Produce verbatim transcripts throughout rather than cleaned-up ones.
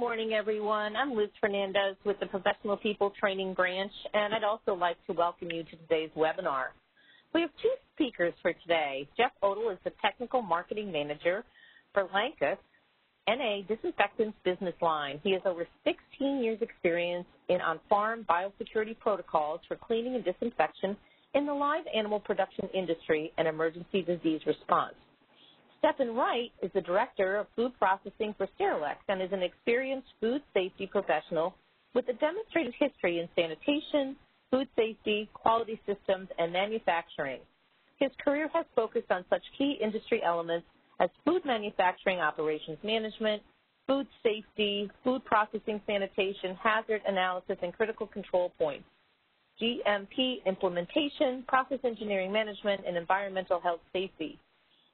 morning, everyone. I'm Liz Fernandez with the Professional People Training Branch, and I'd also like to welcome you to today's webinar. We have two speakers for today. Jeff Odle is the Technical Marketing Manager for LANXESS N A Disinfectants Business Line. He has over sixteen years experience in on-farm biosecurity protocols for cleaning and disinfection in the live animal production industry and emergency disease response. Stefan Wright is the Director of Food Processing for Sterilex and is an experienced food safety professional with a demonstrated history in sanitation, food safety, quality systems, and manufacturing. His career has focused on such key industry elements as food manufacturing operations management, food safety, food processing sanitation, hazard analysis, and critical control points, G M P implementation, process engineering management, and environmental health safety.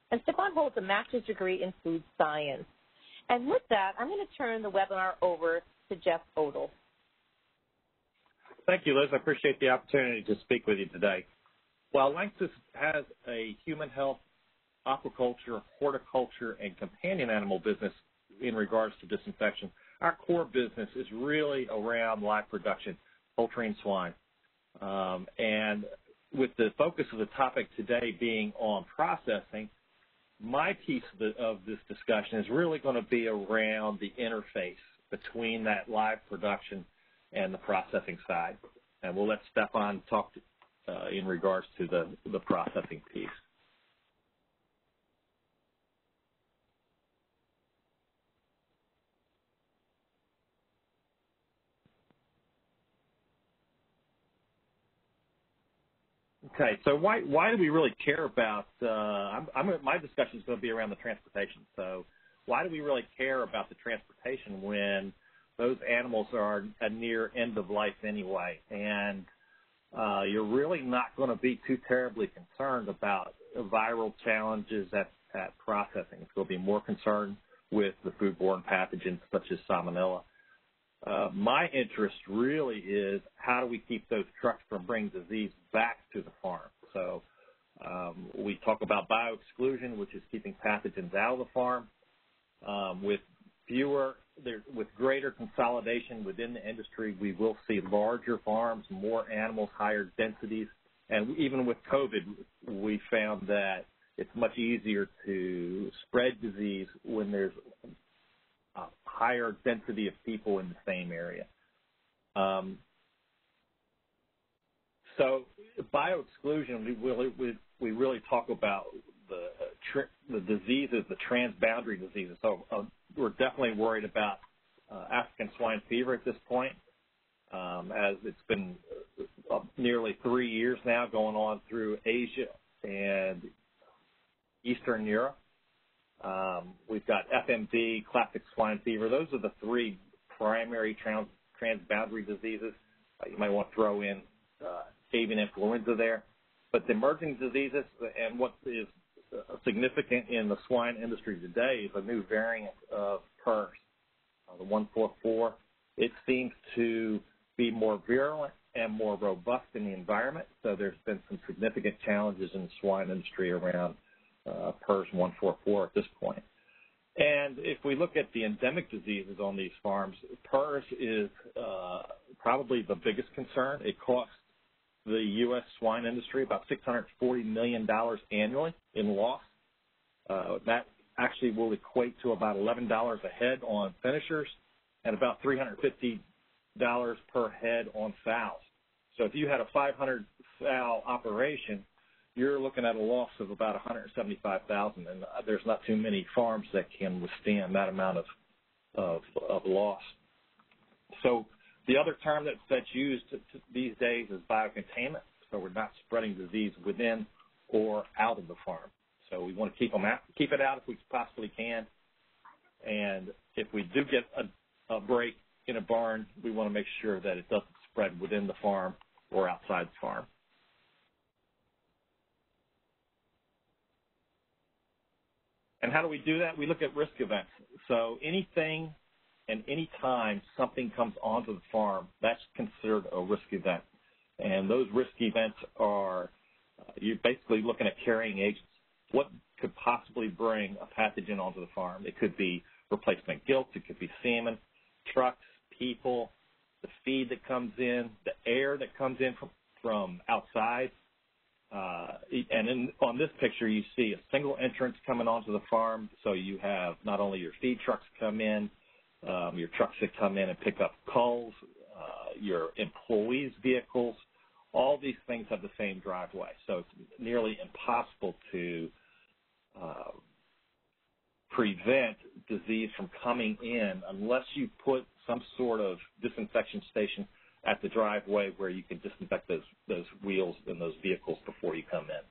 And Stefan holds a master's degree in food science. And with that, I'm going to turn the webinar over to Jeff Odle. Thank you, Liz. I appreciate the opportunity to speak with you today. While LANXESS has a human health, aquaculture, horticulture, and companion animal business in regards to disinfection, our core business is really around live production, poultry and swine. Um, and with the focus of the topic today being on processing, my piece of, the, of this discussion is really going to be around the interface between that live production and the processing side. And we'll let Stefan talk to, uh, in regards to the, the processing piece. Okay, so why why do we really care about? Uh, I'm, I'm, my discussion is going to be around the transportation. So, why do we really care about the transportation when those animals are a near end of life anyway? And uh, you're really not going to be too terribly concerned about viral challenges at, at processing. It's going to be more concerned with the foodborne pathogens such as salmonella. Uh, my interest really is how do we keep those trucks from bringing disease back to the farm. So um, we talk about bioexclusion, which is keeping pathogens out of the farm. Um, with fewer, there, with greater consolidation within the industry, we will see larger farms, more animals, higher densities. And even with COVID, we found that it's much easier to spread disease when there's a higher density of people in the same area. Um, so bioexclusion, we really, we, we really talk about the, uh, the diseases, the transboundary diseases. So uh, we're definitely worried about uh, African swine fever at this point, um, as it's been uh, nearly three years now going on through Asia and Eastern Europe. Um, we've got F M D, classic swine fever. Those are the three primary trans transboundary diseases. Uh, you might want to throw in uh, avian influenza there. But the emerging diseases and what is uh, significant in the swine industry today is a new variant of P R R S, uh, the one four four. It seems to be more virulent and more robust in the environment, so there's been some significant challenges in the swine industry around Uh, P R R S one four four at this point. And if we look at the endemic diseases on these farms, P R R S is uh, probably the biggest concern. It costs the U S swine industry about six hundred forty million dollars annually in loss. Uh, that actually will equate to about eleven dollars a head on finishers and about three hundred fifty dollars per head on fowls. So if you had a five hundred fowl operation, you're looking at a loss of about one hundred seventy-five thousand dollars, and there's not too many farms that can withstand that amount of, of, of loss. So the other term that, that's used these days is biocontainment, so we're not spreading disease within or out of the farm. So we want to keep them out, keep it out if we possibly can, and if we do get a, a break in a barn, we want to make sure that it doesn't spread within the farm or outside the farm. And how do we do that? We look at risk events. So anything and any time something comes onto the farm, that's considered a risk event. And those risk events are, uh, you're basically looking at carrying agents. What could possibly bring a pathogen onto the farm? It could be replacement gilts. It could be salmon. trucks, people, the feed that comes in, the air that comes in from, from outside. Uh, and in, on this picture, you see a single entrance coming onto the farm. So you have not only your feed trucks come in, um, your trucks that come in and pick up culls, uh, your employees' vehicles. All these things have the same driveway. So it's nearly impossible to uh, prevent disease from coming in unless you put some sort of disinfection station at the driveway where you can disinfect those, those wheels and those vehicles before you come in.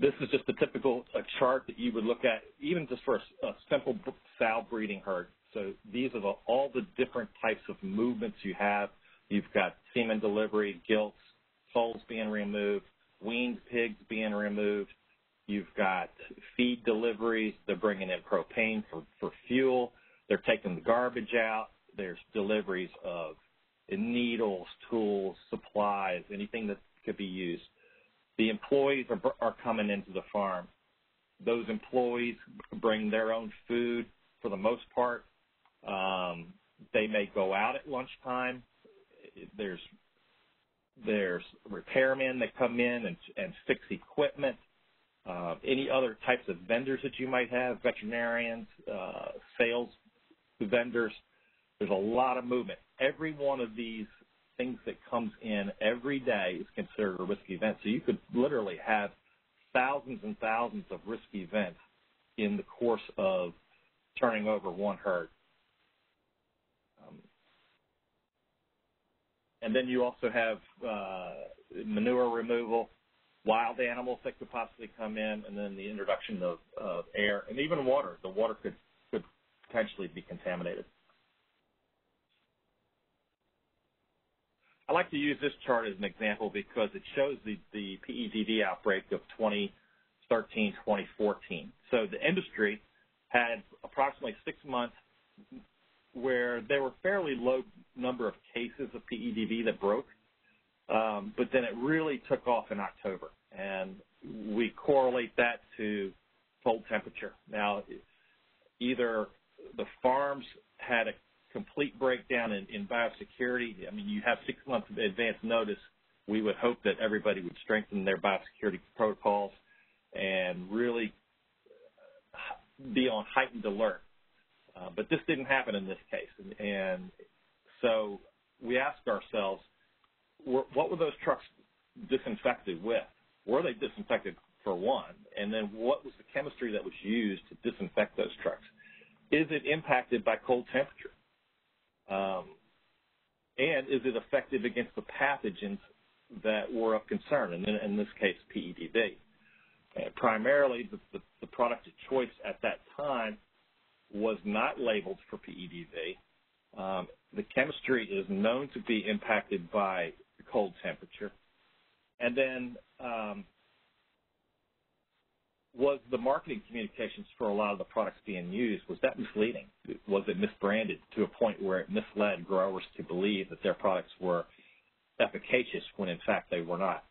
This is just a typical a chart that you would look at, even just for a, a simple sow breeding herd. So these are the, all the different types of movements you have. You've got semen delivery, gilts, foals being removed, weaned pigs being removed. You've got feed deliveries. They're bringing in propane for, for fuel. They're taking the garbage out. There's deliveries of needles, tools, supplies, anything that could be used. The employees are, are coming into the farm. Those employees bring their own food for the most part. Um, they may go out at lunchtime. There's there's repairmen that come in and, and fix equipment. Uh, any other types of vendors that you might have, veterinarians, uh, sales vendors. There's a lot of movement. Every one of these things that comes in every day is considered a risk event. So you could literally have thousands and thousands of risk events in the course of turning over one herd. Um, and then you also have uh, manure removal, wild animals that could possibly come in, and then the introduction of, of air and even water. The water could, could potentially be contaminated. I like to use this chart as an example because it shows the, the P E D V outbreak of twenty thirteen, twenty fourteen. So the industry had approximately six months where there were fairly low number of cases of P E D V that broke, um, but then it really took off in October, and we correlate that to cold temperature. Now, either the farms had a complete breakdown in, in biosecurity. I mean, you have six months of advance notice. We would hope that everybody would strengthen their biosecurity protocols and really be on heightened alert. Uh, but this didn't happen in this case. And, and so we asked ourselves, were, what were those trucks disinfected with? Were they disinfected for one? And then what was the chemistry that was used to disinfect those trucks? Is it impacted by cold temperature? Um, and is it effective against the pathogens that were of concern? And in, in this case, P E D V. And primarily, the, the, the product of choice at that time was not labeled for P E D V. Um, the chemistry is known to be impacted by cold temperature. And then um, was the marketing communications for a lot of the products being used, was that misleading? Was it misbranded to a point where it misled growers to believe that their products were efficacious when, in fact, they were not?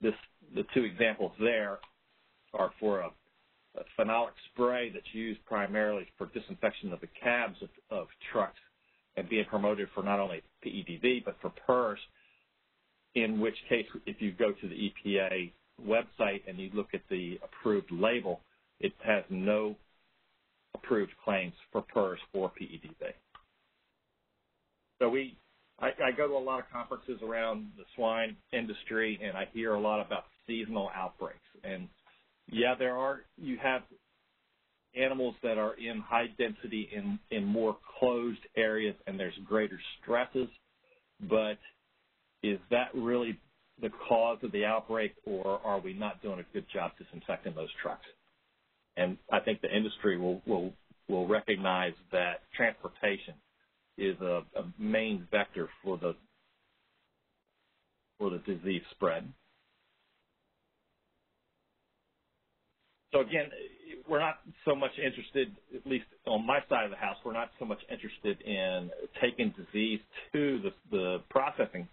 This, the two examples there are for a, a phenolic spray that's used primarily for disinfection of the cabs of, of trucks and being promoted for not only P E D V but for P R R S, in which case if you go to the E P A website and you look at the approved label, it has no approved claims for P R R S or P E D V. So we, I, I go to a lot of conferences around the swine industry and I hear a lot about seasonal outbreaks. And yeah, there are, you have animals that are in high density in, in more closed areas and there's greater stresses, but is that really the cause of the outbreak or are we not doing a good job disinfecting those trucks? And I think the industry will, will, will recognize that transportation is a, a main vector for the, for the disease spread. So, again, we're not so much interested, at least on my side of the house, we're not so much interested in taking disease to the, the processing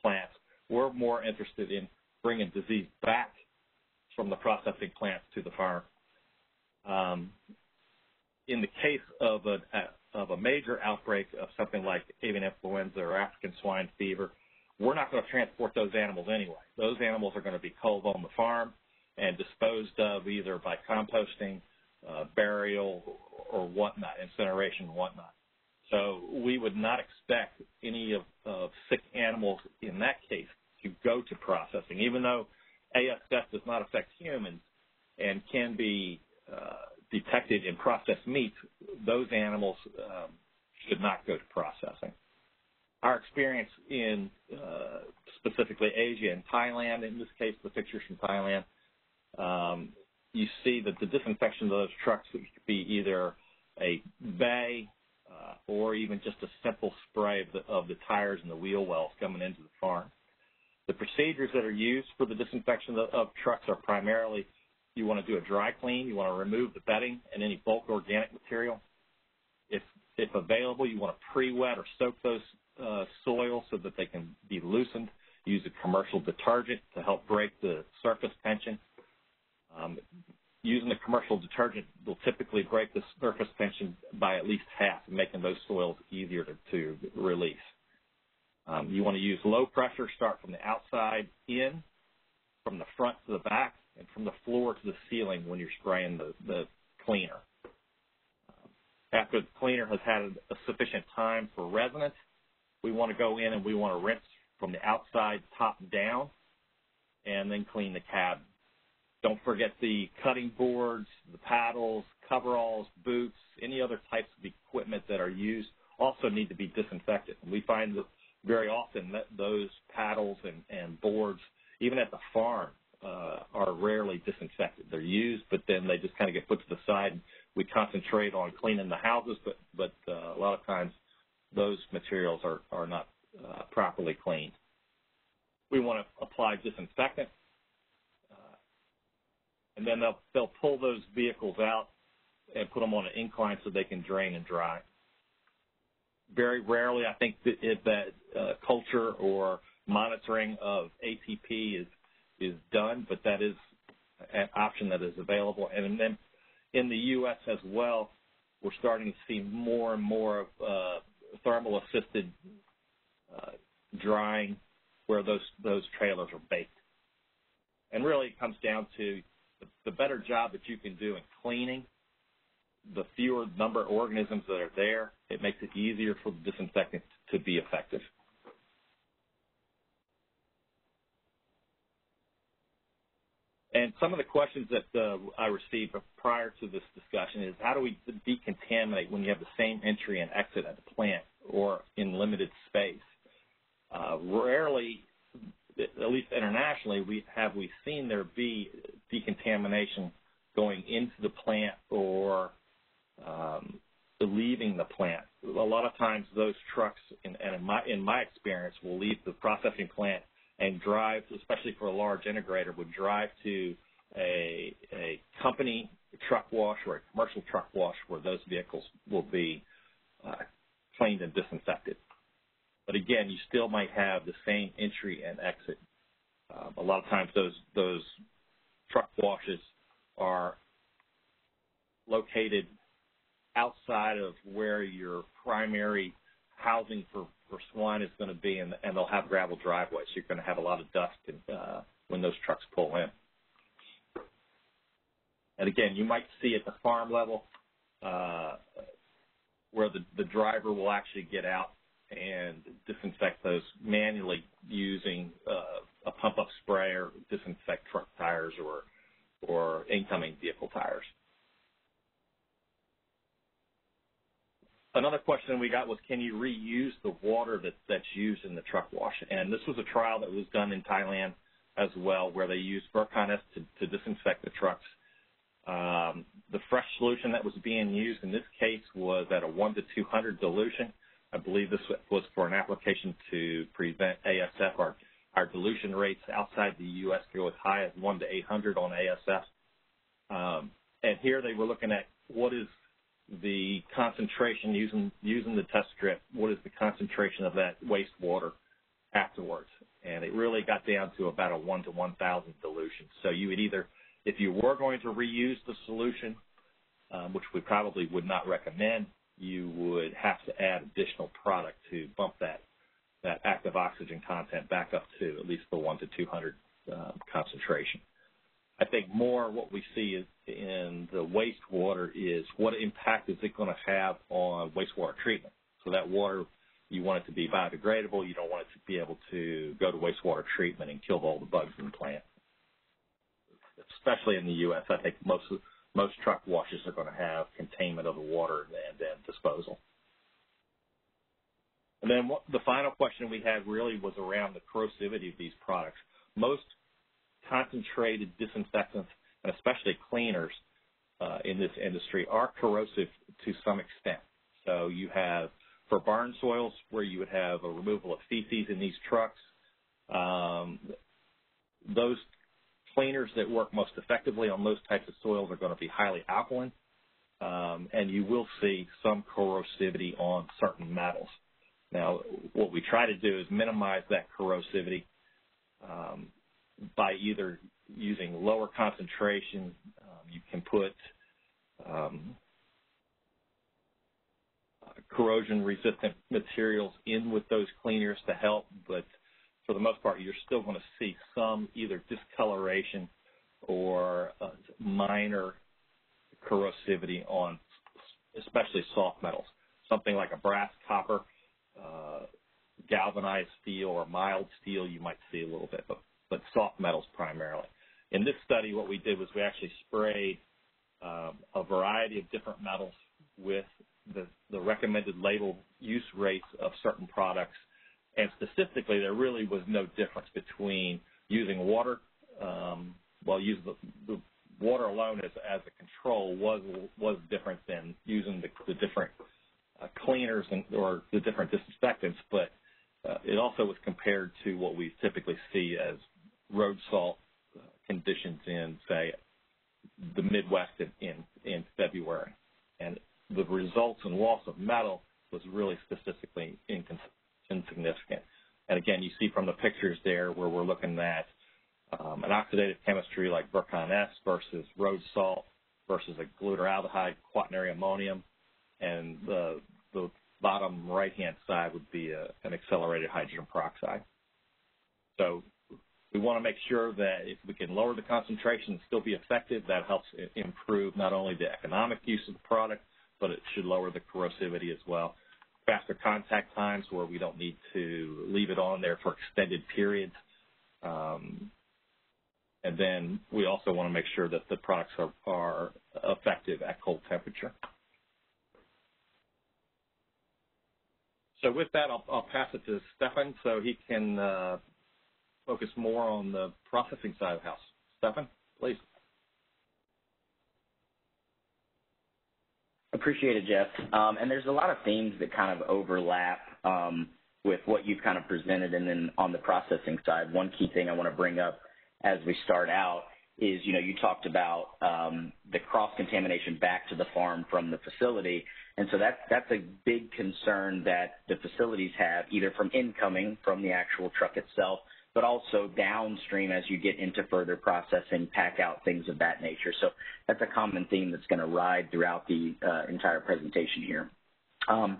plants. We're more interested in bringing disease back from the processing plants to the farm. Um, in the case of a, of a major outbreak of something like avian influenza or African swine fever, we're not going to transport those animals anyway. Those animals are going to be culled on the farm and disposed of either by composting, uh, burial, or whatnot, incineration, whatnot. So we would not expect any of, of sick animals in that case to go to processing, even though A S F does not affect humans and can be uh, detected in processed meats. Those animals um, should not go to processing. Our experience in uh, specifically Asia and Thailand, in this case, the pictures from Thailand, um, you see that the disinfection of those trucks could be either a bay uh, or even just a simple spray of the, of the tires and the wheel wells coming into the farm. The procedures that are used for the disinfection of, of trucks are primarily you want to do a dry clean, you want to remove the bedding and any bulk organic material. If, if available, you want to pre-wet or soak those uh, soils so that they can be loosened. Use a commercial detergent to help break the surface tension. Um, using a commercial detergent will typically break the surface tension by at least half, making those soils easier to, to release. Um, you want to use low pressure, start from the outside in, from the front to the back, and from the floor to the ceiling when you're spraying the, the cleaner. Um, after the cleaner has had a sufficient time for residence, we want to go in and we want to rinse from the outside top down and then clean the cabin. Don't forget the cutting boards, the paddles, coveralls, boots, any other types of equipment that are used also need to be disinfected. And we find that very often that those paddles and, and boards, even at the farm, uh, are rarely disinfected. They're used, but then they just kind of get put to the side. And we concentrate on cleaning the houses, but, but uh, a lot of times those materials are, are not uh, properly cleaned. We want to apply disinfectant. And then they'll, they'll pull those vehicles out and put them on an incline so they can drain and dry. Very rarely, I think, that, it, that uh, culture or monitoring of A T P is is done, but that is an option that is available. And then in the U S as well, we're starting to see more and more of uh, thermal-assisted uh, drying where those, those trailers are baked. And really it comes down to the better job that you can do in cleaning, the fewer number of organisms that are there, it makes it easier for the disinfectant to be effective. And some of the questions that uh, I received prior to this discussion is, how do we decontaminate when you have the same entry and exit at the plant or in limited space? Uh, rarely, at least internationally, we have we seen there be decontamination going into the plant or um, leaving the plant. A lot of times those trucks, in, and in my, in my experience, will leave the processing plant and drive, especially for a large integrator, would drive to a, a company truck wash or a commercial truck wash where those vehicles will be uh, cleaned and disinfected. But again, you still might have the same entry and exit. Um, a lot of times those those truck washes are located outside of where your primary housing for, for swine is going to be, and, and they'll have gravel driveways. So you're going to have a lot of dust and, uh, when those trucks pull in. And again, you might see at the farm level uh, where the, the driver will actually get out and disinfect those manually using uh, a pump-up sprayer, disinfect truck tires or, or incoming vehicle tires. Another question we got was, can you reuse the water that, that's used in the truck wash? And this was a trial that was done in Thailand as well, where they used Virkon S to, to disinfect the trucks. Um, the fresh solution that was being used in this case was at a one to two hundred dilution. I believe this was for an application to prevent A S F. Our, our dilution rates outside the U S go as high as one to eight hundred on A S F. Um, and here they were looking at what is the concentration using, using the test strip, what is the concentration of that wastewater afterwards. And it really got down to about a one to one thousand dilution. So you would either, if you were going to reuse the solution, um, which we probably would not recommend, you would have to add additional product to bump that that active oxygen content back up to at least the one to two hundred uh, concentration. I think more what we see is in the wastewater is what impact is it going to have on wastewater treatment. So that water, you want it to be biodegradable. You don't want it to be able to go to wastewater treatment and kill all the bugs in the plant. Especially in the U S, I think most most truck washes are going to have containment of the water and then disposal. And then what, the final question we had really was around the corrosivity of these products. Most concentrated disinfectants, and especially cleaners uh, in this industry, are corrosive to some extent. So you have, for barn soils, where you would have a removal of feces in these trucks, um, those cleaners that work most effectively on those types of soils are going to be highly alkaline, um, and you will see some corrosivity on certain metals. Now, what we try to do is minimize that corrosivity um, by either using lower concentration. Um, you can put um, corrosion-resistant materials in with those cleaners to help, but for the most part, you're still going to see some either discoloration or uh, minor corrosivity on especially soft metals. Something like a brass, copper, uh, galvanized steel, or mild steel, you might see a little bit, but, but soft metals primarily. In this study, what we did was we actually sprayed um, a variety of different metals with the, the recommended label use rates of certain products. And statistically, there really was no difference between using water, um, well, use the, the water alone as, as a control was was different than using the, the different uh, cleaners and, or the different disinfectants, but uh, it also was compared to what we typically see as road salt conditions in, say, the Midwest in, in, in February. And the results and loss of metal was really statistically inconsistent. Insignificant. And again, you see from the pictures there where we're looking at um, an oxidative chemistry like Virkon S versus road salt versus a glutaraldehyde, quaternary ammonium, and the, the bottom right-hand side would be a, an accelerated hydrogen peroxide. So we want to make sure that if we can lower the concentration and still be effective, that helps improve not only the economic use of the product, but it should lower the corrosivity as well. Faster contact times where we don't need to leave it on there for extended periods. Um, and then we also want to make sure that the products are, are effective at cold temperature. So with that, I'll, I'll pass it to Stefan so he can uh, focus more on the processing side of the house. Stefan, please. Appreciate it, Jeff. Um, and there's a lot of themes that kind of overlap um, with what you've kind of presented. And then on the processing side, one key thing I want to bring up as we start out is, you know, you talked about um, the cross-contamination back to the farm from the facility. And so that, that's a big concern that the facilities have, either from incoming, from the actual truck itself, but also downstream as you get into further processing, pack out, things of that nature. So that's a common theme that's going to ride throughout the uh, entire presentation here. Um,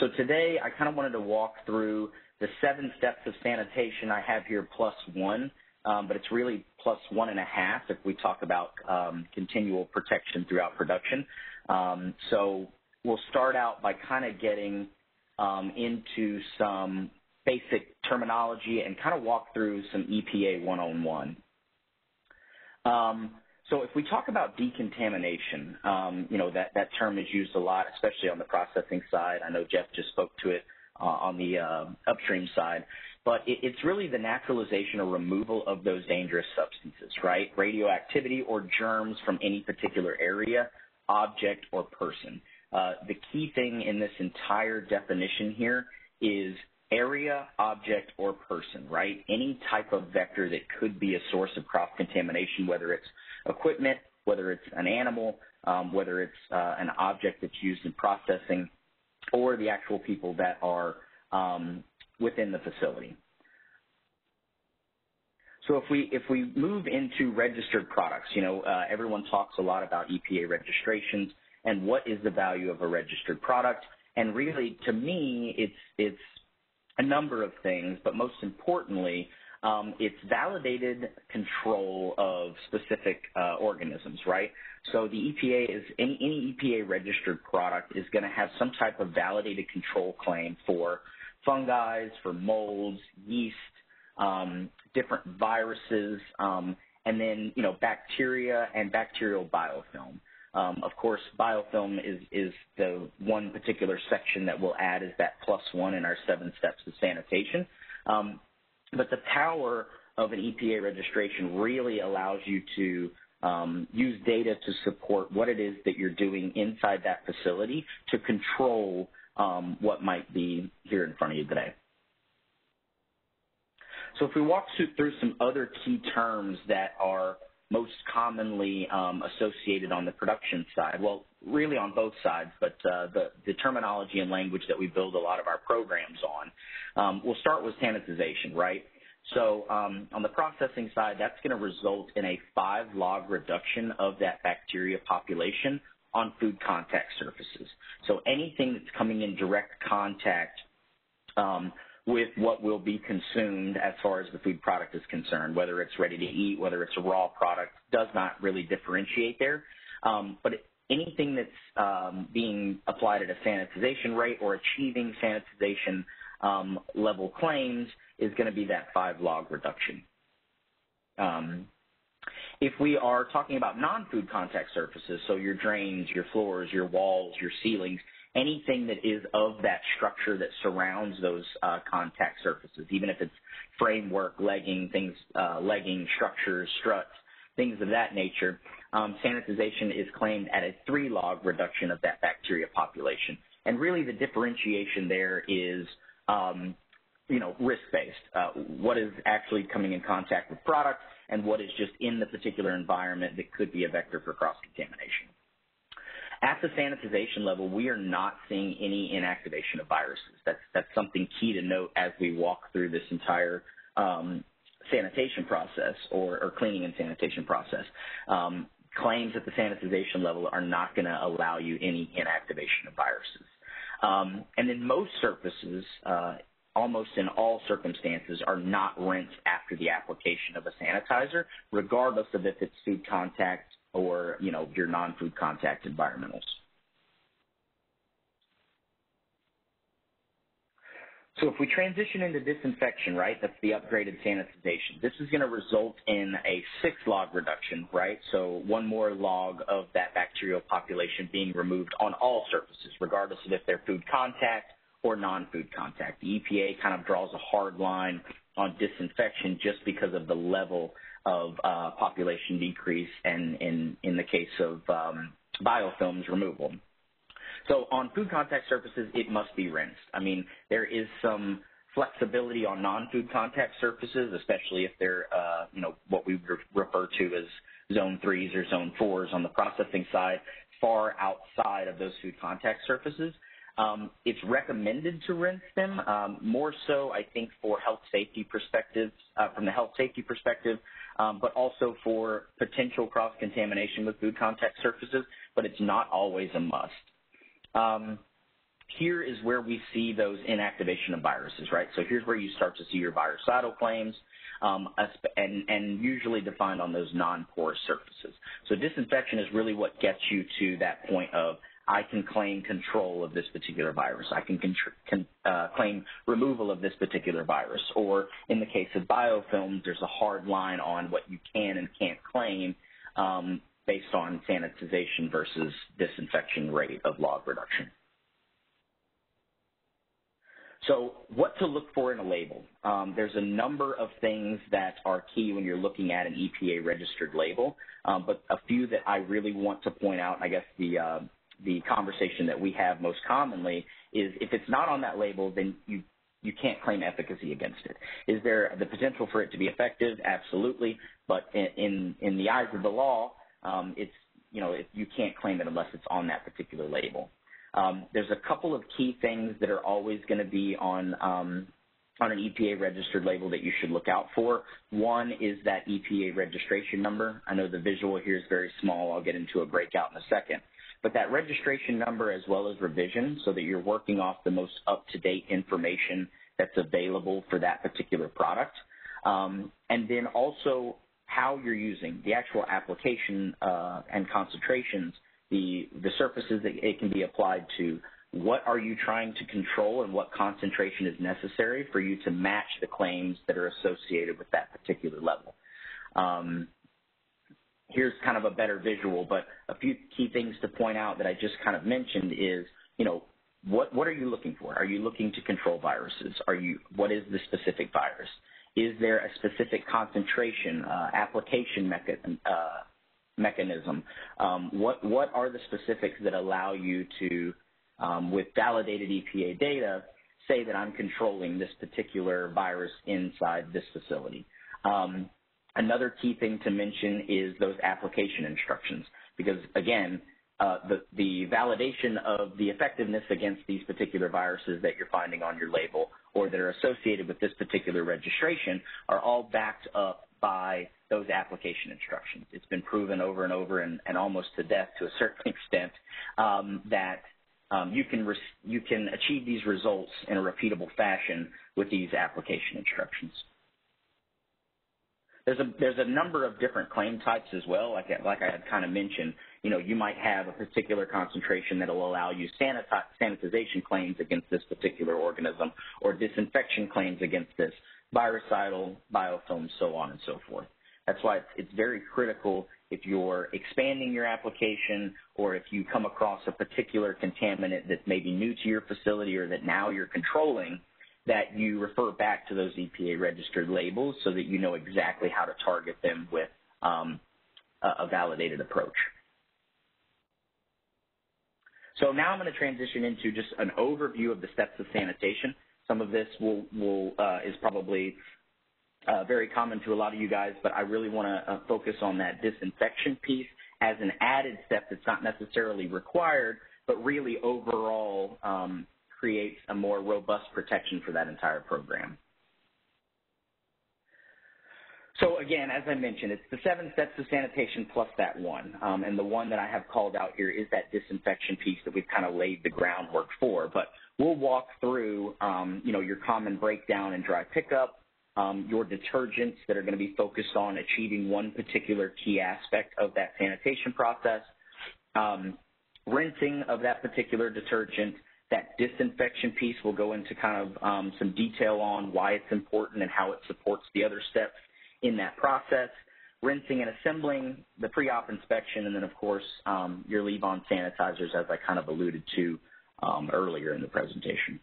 so today I kind of wanted to walk through the seven steps of sanitation I have here plus one, um, but it's really plus one and a half if we talk about um, continual protection throughout production. Um, so we'll start out by kind of getting um, into some basic terminology and kind of walk through some E P A one oh one. Um, so if we talk about decontamination, um, you know, that, that term is used a lot, especially on the processing side. I know Jeff just spoke to it uh, on the uh, upstream side, but it, it's really the naturalization or removal of those dangerous substances, right? Radioactivity or germs from any particular area, object, or person. Uh, the key thing in this entire definition here is area, object, or person, right? Any type of vector that could be a source of cross-contamination, whether it's equipment, whether it's an animal, um, whether it's uh, an object that's used in processing, or the actual people that are um, within the facility. So if we, if we move into registered products, you know, uh, everyone talks a lot about E P A registrations and what is the value of a registered product. And really, to me, it's, it's a number of things, but most importantly, um, it's validated control of specific uh, organisms, right? So the E P A is, any, any E P A-registered product is going to have some type of validated control claim for fungi, for molds, yeast, um, different viruses, um, and then, you know, bacteria and bacterial biofilm. Um, of course, biofilm is, is the one particular section that we'll add is that plus one in our seven steps of sanitation. Um, but the power of an E P A registration really allows you to um, use data to support what it is that you're doing inside that facility to control um, what might be here in front of you today. So if we walk through some other key terms that are most commonly um, associated on the production side, well, really on both sides, but uh, the, the terminology and language that we build a lot of our programs on. Um, we'll start with sanitization, right? So um, on the processing side, that's going to result in a five log reduction of that bacteria population on food contact surfaces. So anything that's coming in direct contact um, with what will be consumed as far as the food product is concerned, whether it's ready to eat, whether it's a raw product, does not really differentiate there. Um, but anything that's um, being applied at a sanitization rate or achieving sanitization um, level claims is going to be that five log reduction. Um, if we are talking about non-food contact surfaces, so your drains, your floors, your walls, your ceilings, anything that is of that structure that surrounds those uh, contact surfaces, even if it's framework, legging, things, uh, legging, structures, struts, things of that nature, um, sanitization is claimed at a three log reduction of that bacteria population. And really the differentiation there is, um, you know, risk-based. Uh, what is actually coming in contact with product and what is just in the particular environment that could be a vector for cross-contamination. At the sanitization level, we are not seeing any inactivation of viruses. That's, that's something key to note as we walk through this entire um, sanitation process or, or cleaning and sanitation process. Um, claims at the sanitization level are not going to allow you any inactivation of viruses. Um, and then most surfaces, uh, almost in all circumstances, are not rinsed after the application of a sanitizer, regardless of if it's food contact or, you know, your non-food contact environmentals. So if we transition into disinfection, right, that's the upgraded sanitization. This is going to result in a six-log reduction, right, so one more log of that bacterial population being removed on all surfaces, regardless of if they're food contact or non-food contact. The E P A kind of draws a hard line on disinfection just because of the level of uh, population decrease and in, in the case of um, biofilms removal. So on food contact surfaces, it must be rinsed. I mean, there is some flexibility on non-food contact surfaces, especially if they're, uh, you know, what we re refer to as zone threes or zone fours on the processing side, far outside of those food contact surfaces. Um, it's recommended to rinse them, um, more so, I think, for health safety perspectives, uh, from the health safety perspective, um, but also for potential cross-contamination with food contact surfaces, but it's not always a must. Um, here is where we see those inactivation of viruses, right? So here's where you start to see your virucidal claims, um, and, and usually defined on those non-porous surfaces. So disinfection is really what gets you to that point of, I can claim control of this particular virus. I can, can uh, claim removal of this particular virus. Or in the case of biofilms, there's a hard line on what you can and can't claim um, based on sanitization versus disinfection rate of log reduction. So what to look for in a label. Um, there's a number of things that are key when you're looking at an E P A-registered label, um, but a few that I really want to point out, I guess the uh, the conversation that we have most commonly is if it's not on that label, then you, you can't claim efficacy against it. Is there the potential for it to be effective? Absolutely. But in, in, in the eyes of the law, um, it's, you know, it, you can't claim it unless it's on that particular label. Um, there's a couple of key things that are always going to be on, um, on an E P A registered label that you should look out for. One is that E P A registration number. I know the visual here is very small. I'll get into a breakout in a second. But that registration number as well as revision, so that you're working off the most up-to-date information that's available for that particular product. Um, and then also how you're using the actual application uh, and concentrations, the, the surfaces that it can be applied to, what are you trying to control and what concentration is necessary for you to match the claims that are associated with that particular level. Um, here's kind of a better visual, but a few key things to point out that I just kind of mentioned is, you know, what, what are you looking for? Are you looking to control viruses? Are you, what is the specific virus? Is there a specific concentration, uh, application mechanism? Uh, mechanism? Um, what, what are the specifics that allow you to, um, with validated E P A data, say that I'm controlling this particular virus inside this facility? Um, another key thing to mention is those application instructions, because, again, uh, the, the validation of the effectiveness against these particular viruses that you're finding on your label or that are associated with this particular registration are all backed up by those application instructions. It's been proven over and over and, and almost to death to a certain extent um, that um, you can you can achieve these results in a repeatable fashion with these application instructions. There's a there's a number of different claim types as well. Like like I had kind of mentioned, you know, you might have a particular concentration that will allow you sanitize, sanitization claims against this particular organism or disinfection claims against this, virucidal, biofilms, so on and so forth. That's why it's, it's very critical if you're expanding your application or if you come across a particular contaminant that's maybe new to your facility or that now you're controlling, that you refer back to those E P A registered labels so that you know exactly how to target them with um, a, a validated approach. So now I'm going to transition into just an overview of the steps of sanitation. Some of this will, will, uh, is probably uh, very common to a lot of you guys, but I really want to uh, focus on that disinfection piece as an added step that's not necessarily required, but really overall um, creates a more robust protection for that entire program. So again, as I mentioned, it's the seven steps of sanitation plus that one, um, and the one that I have called out here is that disinfection piece that we've kind of laid the groundwork for, but we'll walk through, um, you know, your common breakdown and dry pickup, um, your detergents that are going to be focused on achieving one particular key aspect of that sanitation process, um, rinsing of that particular detergent. That disinfection piece will go into kind of um, some detail on why it's important and how it supports the other steps in that process, rinsing and assembling, the pre-op inspection, and then, of course, um, your leave-on sanitizers, as I kind of alluded to Um, earlier in the presentation.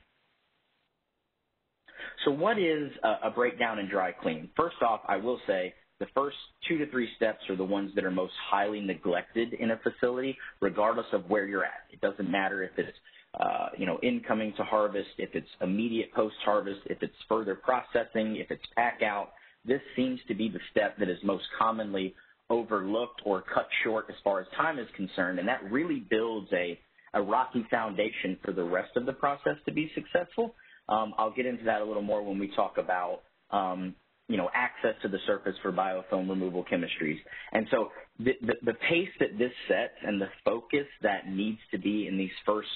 So what is a, a breakdown and dry clean? First off, I will say the first two to three steps are the ones that are most highly neglected in a facility, regardless of where you're at. It doesn't matter if it's, uh, you know, incoming to harvest, if it's immediate post-harvest, if it's further processing, if it's pack out. This seems to be the step that is most commonly overlooked or cut short as far as time is concerned, and that really builds a a rocky foundation for the rest of the process to be successful. Um, I'll get into that a little more when we talk about, um, you know, access to the surface for biofilm removal chemistries. And so the, the, the pace that this sets and the focus that needs to be in these first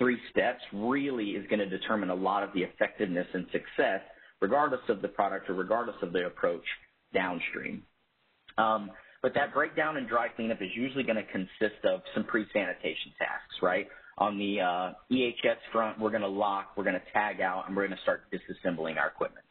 three steps really is going to determine a lot of the effectiveness and success, regardless of the product or regardless of the approach downstream. Um, But that breakdown and dry cleanup is usually going to consist of some pre-sanitation tasks, right? On the uh, E H S front, we're going to lock, we're going to tag out, and we're going to start disassembling our equipment,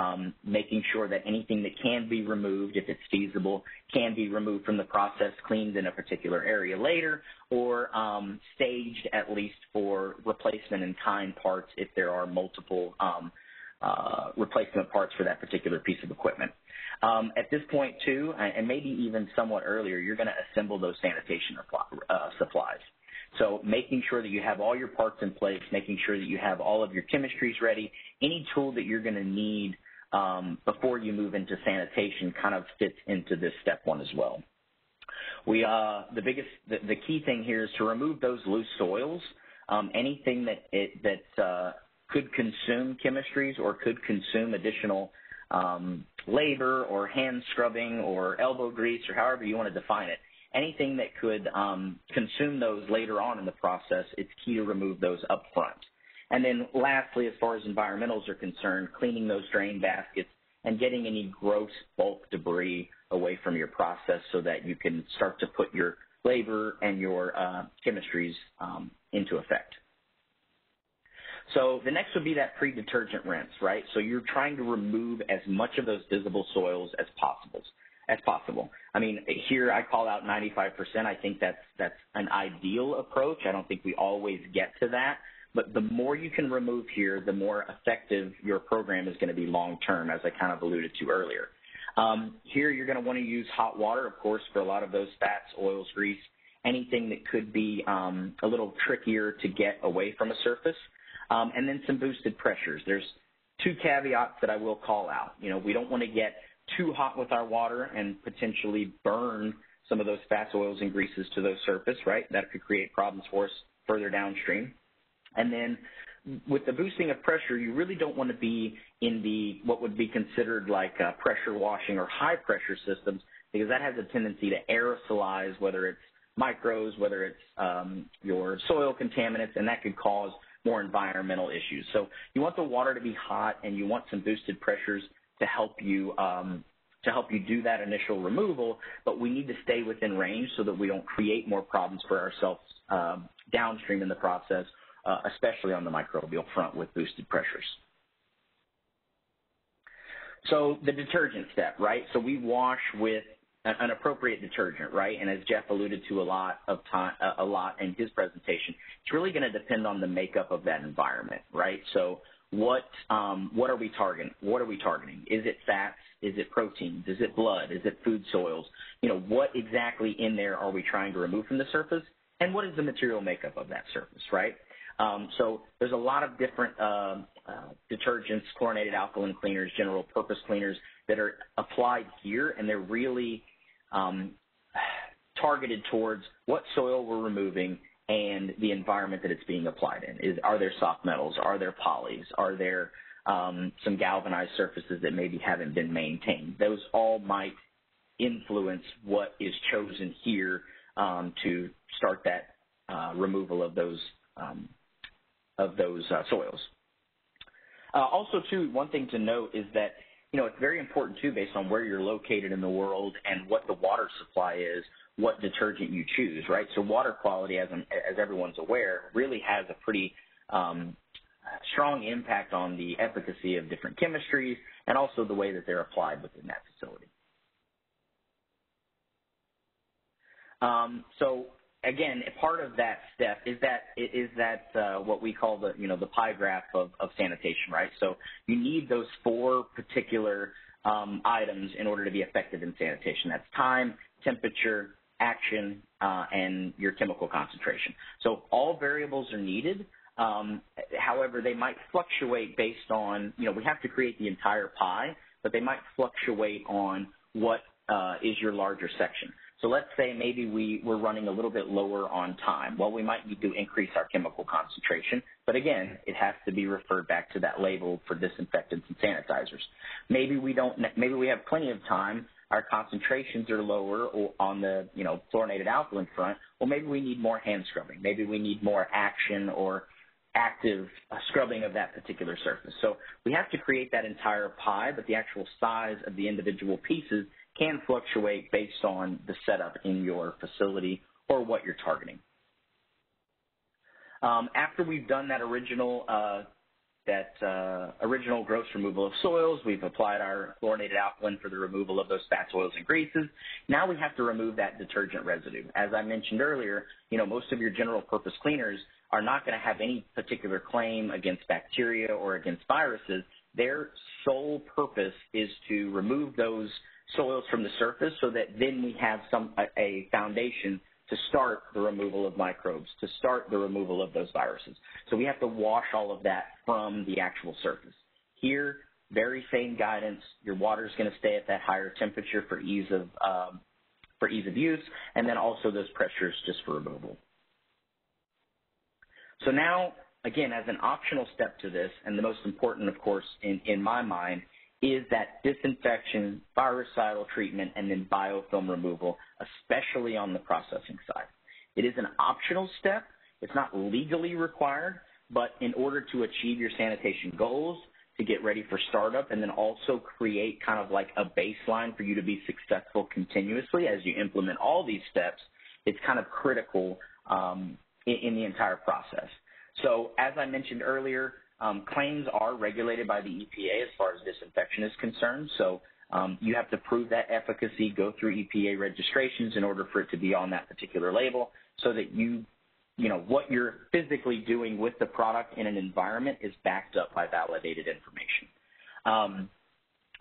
um, making sure that anything that can be removed, if it's feasible, can be removed from the process, cleaned in a particular area later, or um, staged at least for replacement in kind parts if there are multiple um, uh, replacement parts for that particular piece of equipment. Um, at this point, too, and maybe even somewhat earlier, you're going to assemble those sanitation uh, supplies. So making sure that you have all your parts in place, making sure that you have all of your chemistries ready, any tool that you're going to need um, before you move into sanitation kind of fits into this step one as well. We uh, the biggest, the, the key thing here is to remove those loose soils, um, anything that it, that uh, could consume chemistries or could consume additional Um, labor or hand scrubbing or elbow grease or however you want to define it. anything that could um, consume those later on in the process, it's key to remove those up front. And then lastly, as far as environmentals are concerned, cleaning those drain baskets and getting any gross bulk debris away from your process so that you can start to put your labor and your uh, chemistries um, into effect. So the next would be that pre-detergent rinse, right? So you're trying to remove as much of those visible soils as possible. As possible. I mean, here I call out ninety-five percent. I think that's, that's an ideal approach. I don't think we always get to that. But the more you can remove here, the more effective your program is going to be long-term, as I kind of alluded to earlier. Um, here you're going to want to use hot water, of course, for a lot of those fats, oils, grease, anything that could be um, a little trickier to get away from a surface. Um, and then some boosted pressures. There's two caveats that I will call out. You know, we don't want to get too hot with our water and potentially burn some of those fats, oils, and greases to those surface, right? That could create problems for us further downstream. And then with the boosting of pressure, you really don't want to be in the what would be considered like uh, pressure washing or high pressure systems, because that has a tendency to aerosolize, whether it's microbes, whether it's um, your soil contaminants, and that could cause more environmental issues. So you want the water to be hot, and you want some boosted pressures to help you um, to help you do that initial removal, but we need to stay within range so that we don't create more problems for ourselves uh, downstream in the process, Uh, especially on the microbial front with boosted pressures. So the detergent step, right? So we wash with an appropriate detergent, right? And as Jeff alluded to a lot of time, a lot in his presentation, it's really going to depend on the makeup of that environment, right? So what um, what are we targeting? What are we targeting? Is it fats? Is it proteins? Is it blood? Is it food soils? You know, what exactly in there are we trying to remove from the surface? And what is the material makeup of that surface, right? Um, so there's a lot of different uh, uh, detergents, chlorinated alkaline cleaners, general purpose cleaners that are applied here, and they're really um, targeted towards what soil we're removing and the environment that it's being applied in. Is, are there soft metals? Are there polys? Are there um, some galvanized surfaces that maybe haven't been maintained? Those all might influence what is chosen here um, to start that uh, removal of those um of those uh, soils. Uh, also, too, one thing to note is that, you know, it's very important, too, based on where you're located in the world and what the water supply is, what detergent you choose, right? So water quality, as, as everyone's aware, really has a pretty um, strong impact on the efficacy of different chemistries and also the way that they're applied within that facility. Um, so, Again, part of that step is that is that uh, what we call the you know the pie graph of, of sanitation, right? So you need those four particular um, items in order to be effective in sanitation. That's time, temperature, action, uh, and your chemical concentration. So all variables are needed. Um, however, they might fluctuate based on you know we have to create the entire pie, but they might fluctuate on what uh, is your larger section. So let's say maybe we were running a little bit lower on time. Well, we might need to increase our chemical concentration, but again, it has to be referred back to that label for disinfectants and sanitizers. Maybe we don't. Maybe we have plenty of time. Our concentrations are lower or on the you know fluorinated alkaline front. Well, maybe we need more hand scrubbing. Maybe we need more action or active scrubbing of that particular surface. So we have to create that entire pie, but the actual size of the individual pieces can fluctuate based on the setup in your facility or what you're targeting. Um, after we've done that original uh, that uh, original gross removal of soils, we've applied our fluorinated alkaline for the removal of those fats, oils, and greases. Now we have to remove that detergent residue. As I mentioned earlier, you know, most of your general purpose cleaners are not going to have any particular claim against bacteria or against viruses. Their sole purpose is to remove those soils from the surface so that then we have some a, a foundation to start the removal of microbes, to start the removal of those viruses. So we have to wash all of that from the actual surface. Here, very same guidance. Your water is going to stay at that higher temperature for ease of um, for ease of use, and then also those pressures just for removal. So now, again, as an optional step to this, and the most important, of course, in, in my mind, is that disinfection, virucidal treatment, and then biofilm removal, especially on the processing side. It is an optional step. It's not legally required, but in order to achieve your sanitation goals, to get ready for startup, and then also create kind of like a baseline for you to be successful continuously as you implement all these steps, it's kind of critical um, in, in the entire process. So as I mentioned earlier, um, claims are regulated by the E P A as far as disinfection is concerned. So um, you have to prove that efficacy, go through E P A registrations in order for it to be on that particular label, so that you, you know, what you're physically doing with the product in an environment is backed up by validated information. Um,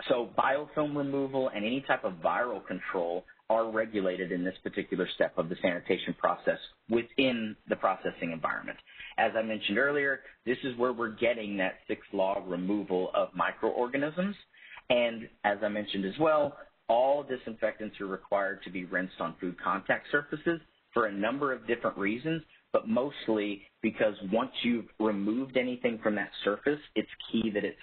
so biofilm removal and any type of viral control are regulated in this particular step of the sanitation process within the processing environment. As I mentioned earlier, this is where we're getting that sixth law removal of microorganisms. And as I mentioned as well, all disinfectants are required to be rinsed on food contact surfaces for a number of different reasons, but mostly because once you've removed anything from that surface, it's key that it's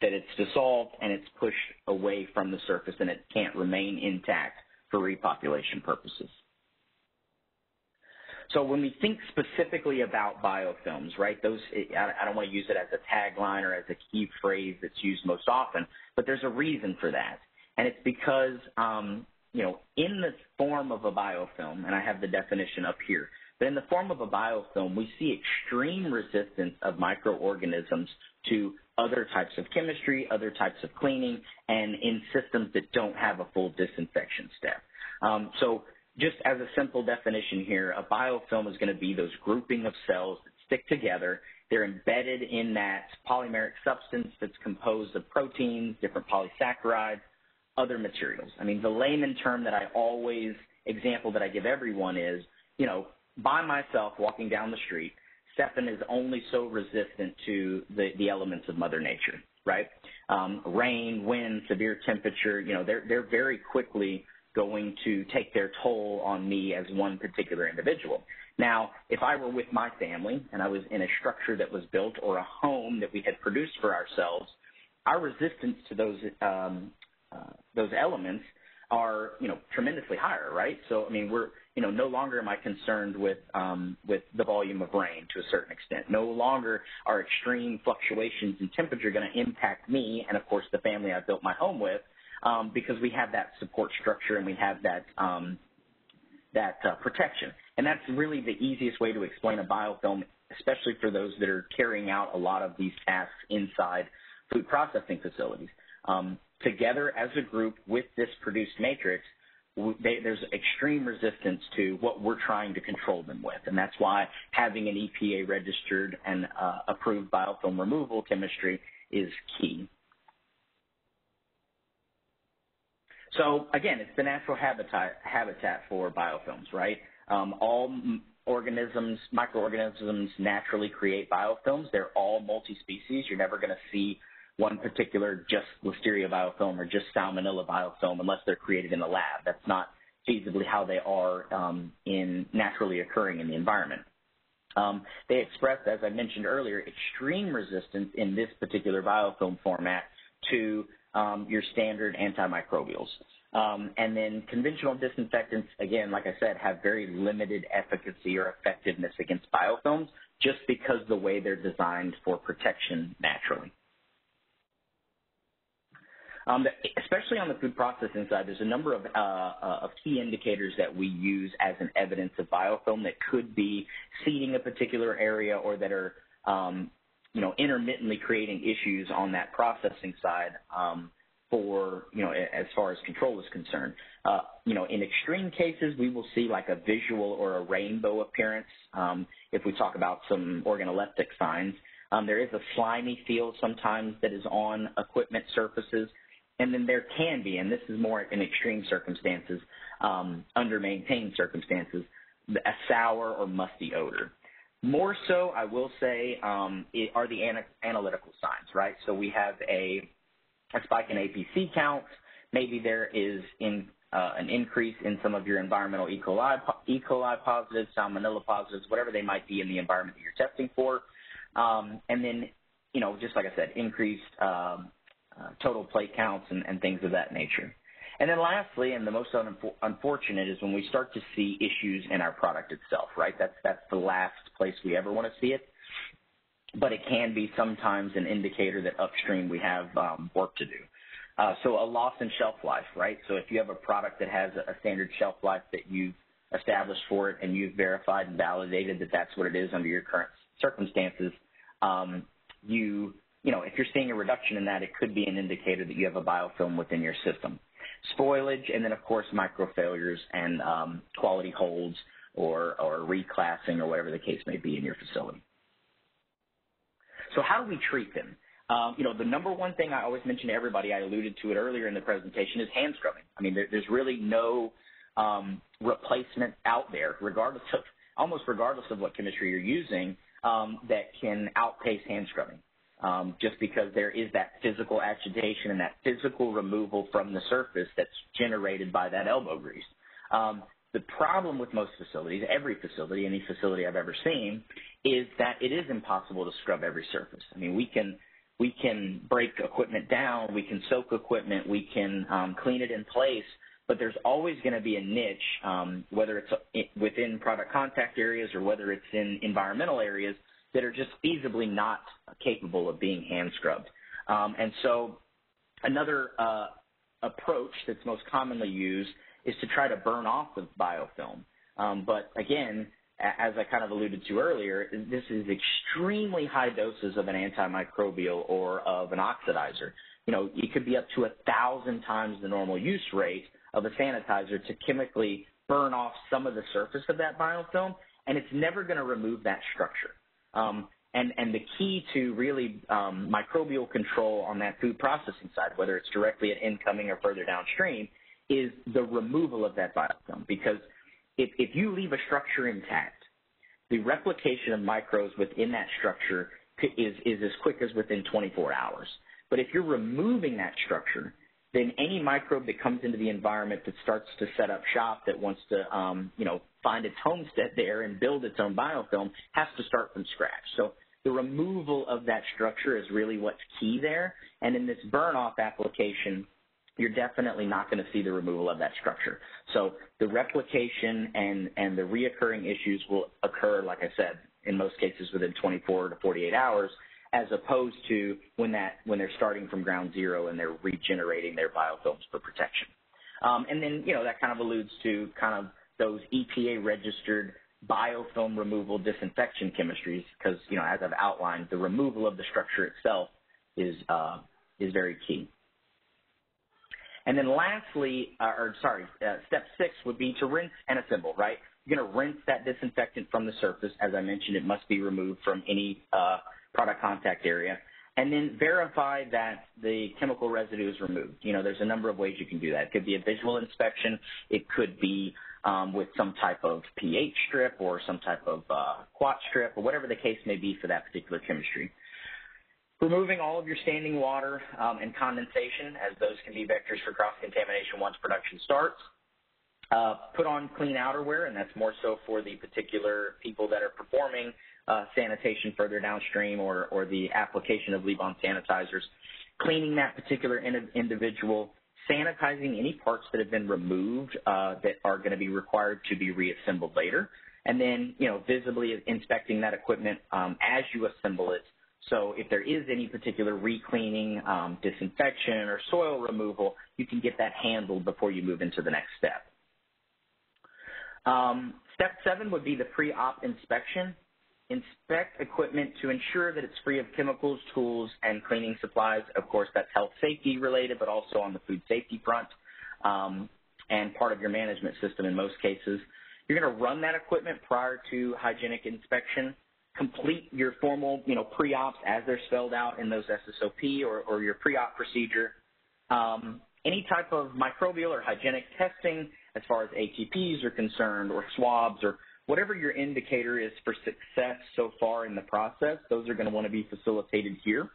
that it's dissolved and it's pushed away from the surface, and it can't remain intact for repopulation purposes. So when we think specifically about biofilms, right, those, I don't want to use it as a tagline or as a key phrase that's used most often, but there's a reason for that, and it's because, um, you know, in the form of a biofilm, and I have the definition up here, but in the form of a biofilm, we see extreme resistance of microorganisms to other types of chemistry, other types of cleaning, and in systems that don't have a full disinfection step. Um, so just as a simple definition here, a biofilm is going to be those grouping of cells that stick together. They're embedded in that polymeric substance that's composed of proteins, different polysaccharides, other materials. I mean, the layman term that I always, example that I give everyone is, you know, by myself walking down the street, Stefan is only so resistant to the, the elements of Mother Nature, right? Um, rain, wind, severe temperature, you know, they're, they're very quickly going to take their toll on me as one particular individual. Now, if I were with my family and I was in a structure that was built or a home that we had produced for ourselves, our resistance to those, um, uh, those elements are, you know, tremendously higher, right? So, I mean, we're, you know, no longer am I concerned with um, with the volume of rain to a certain extent. No longer are extreme fluctuations in temperature going to impact me and, of course, the family I built my home with, um, because we have that support structure and we have that, um, that uh, protection. And that's really the easiest way to explain a biofilm, especially for those that are carrying out a lot of these tasks inside food processing facilities. Um, together as a group with this produced matrix, They, there's extreme resistance to what we're trying to control them with, and that's why having an E P A-registered and uh, approved biofilm removal chemistry is key. So, again, it's the natural habitat, habitat for biofilms, right? Um, all organisms, microorganisms naturally create biofilms. They're all multi-species. You're never going to see one particular just Listeria biofilm or just Salmonella biofilm unless they're created in a lab. That's not feasibly how they are um, in naturally occurring in the environment. Um, they express, as I mentioned earlier, extreme resistance in this particular biofilm format to um, your standard antimicrobials. Um, and then conventional disinfectants, again, like I said, have very limited efficacy or effectiveness against biofilms just because the way they're designed for protection naturally. Um, especially on the food processing side, there's a number of, uh, uh, of key indicators that we use as an evidence of biofilm that could be seeding a particular area or that are, um, you know, intermittently creating issues on that processing side um, for, you know, as far as control is concerned. Uh, you know, in extreme cases, we will see like a visual or a rainbow appearance um, if we talk about some organoleptic signs. Um, there is a slimy feel sometimes that is on equipment surfaces. And then there can be, and this is more in extreme circumstances, um, under maintained circumstances, a sour or musty odor. More so, I will say, um, it are the ana analytical signs, right? So we have a, a spike in A P C counts. Maybe there is in, uh, an increase in some of your environmental E. coli, E. coli positives, Salmonella positives, whatever they might be in the environment that you're testing for. Um, and then, you know, just like I said, increased um, uh, total plate counts and, and things of that nature. And then lastly, and the most un unfortunate is when we start to see issues in our product itself, right? That's, that's the last place we ever want to see it, but it can be sometimes an indicator that upstream we have um, work to do. Uh, so a loss in shelf life, right? So if you have a product that has a standard shelf life that you've established for it and you've verified and validated that that's what it is under your current circumstances, um, you, you know, if you're seeing a reduction in that, it could be an indicator that you have a biofilm within your system. Spoilage, and then, of course, micro failures and um, quality holds or, or reclassing or whatever the case may be in your facility. So how do we treat them? Um, you know, the number one thing I always mention to everybody, I alluded to it earlier in the presentation, is hand scrubbing. I mean, there, there's really no um, replacement out there, regardless of, almost regardless of what chemistry you're using, um, that can outpace hand scrubbing. Um, just because there is that physical agitation and that physical removal from the surface that's generated by that elbow grease. Um, the problem with most facilities, every facility, any facility I've ever seen, is that it is impossible to scrub every surface. I mean, we can, we can break equipment down, we can soak equipment, we can um, clean it in place, but there's always going to be a niche, um, whether it's within product contact areas or whether it's in environmental areas, that are just feasibly not capable of being hand scrubbed. Um, and so another uh, approach that's most commonly used is to try to burn off the biofilm. Um, but again, as I kind of alluded to earlier, this is extremely high doses of an antimicrobial or of an oxidizer. You know, it could be up to a thousand times the normal use rate of a sanitizer to chemically burn off some of the surface of that biofilm, and it's never going to remove that structure. Um, and, and the key to really um, microbial control on that food processing side, whether it's directly at incoming or further downstream, is the removal of that biofilm. Because if, if you leave a structure intact, the replication of microbes within that structure is, is as quick as within twenty-four hours. But if you're removing that structure, then any microbe that comes into the environment that starts to set up shop, that wants to, um, you know, find its homestead there and build its own biofilm, has to start from scratch. So the removal of that structure is really what's key there. And in this burn-off application, you're definitely not going to see the removal of that structure. So the replication and, and the reoccurring issues will occur, like I said, in most cases within twenty-four to forty-eight hours, as opposed to when, that, when they're starting from ground zero and they're regenerating their biofilms for protection. Um, and then, you know, that kind of alludes to kind of those E P A-registered biofilm removal disinfection chemistries because, you know, as I've outlined, the removal of the structure itself is, uh, is very key. And then lastly, uh, or sorry, uh, step six would be to rinse and assemble, right? You're going to rinse that disinfectant from the surface. As I mentioned, it must be removed from any uh, product contact area. And then verify that the chemical residue is removed. You know, there's a number of ways you can do that. It could be a visual inspection. It could be um, with some type of pH strip or some type of uh, quat strip or whatever the case may be for that particular chemistry. Removing all of your standing water um, and condensation, as those can be vectors for cross-contamination once production starts. Uh, put on clean outerwear, and that's more so for the particular people that are performing uh, sanitation further downstream or, or the application of leave-on sanitizers. Cleaning that particular in individual, sanitizing any parts that have been removed uh, that are going to be required to be reassembled later, and then, you know, visibly inspecting that equipment um, as you assemble it. So if there is any particular recleaning, um, disinfection, or soil removal, you can get that handled before you move into the next step. Um, step seven would be the pre-op inspection. Inspect equipment to ensure that it's free of chemicals, tools, and cleaning supplies. Of course, that's health safety related, but also on the food safety front um, and part of your management system in most cases. You're going to run that equipment prior to hygienic inspection. Complete your formal, you know, pre-ops as they're spelled out in those S S O P or, or your pre-op procedure. Um, any type of microbial or hygienic testing as far as A T Ps are concerned, or swabs, or whatever your indicator is for success so far in the process, those are going to want to be facilitated here.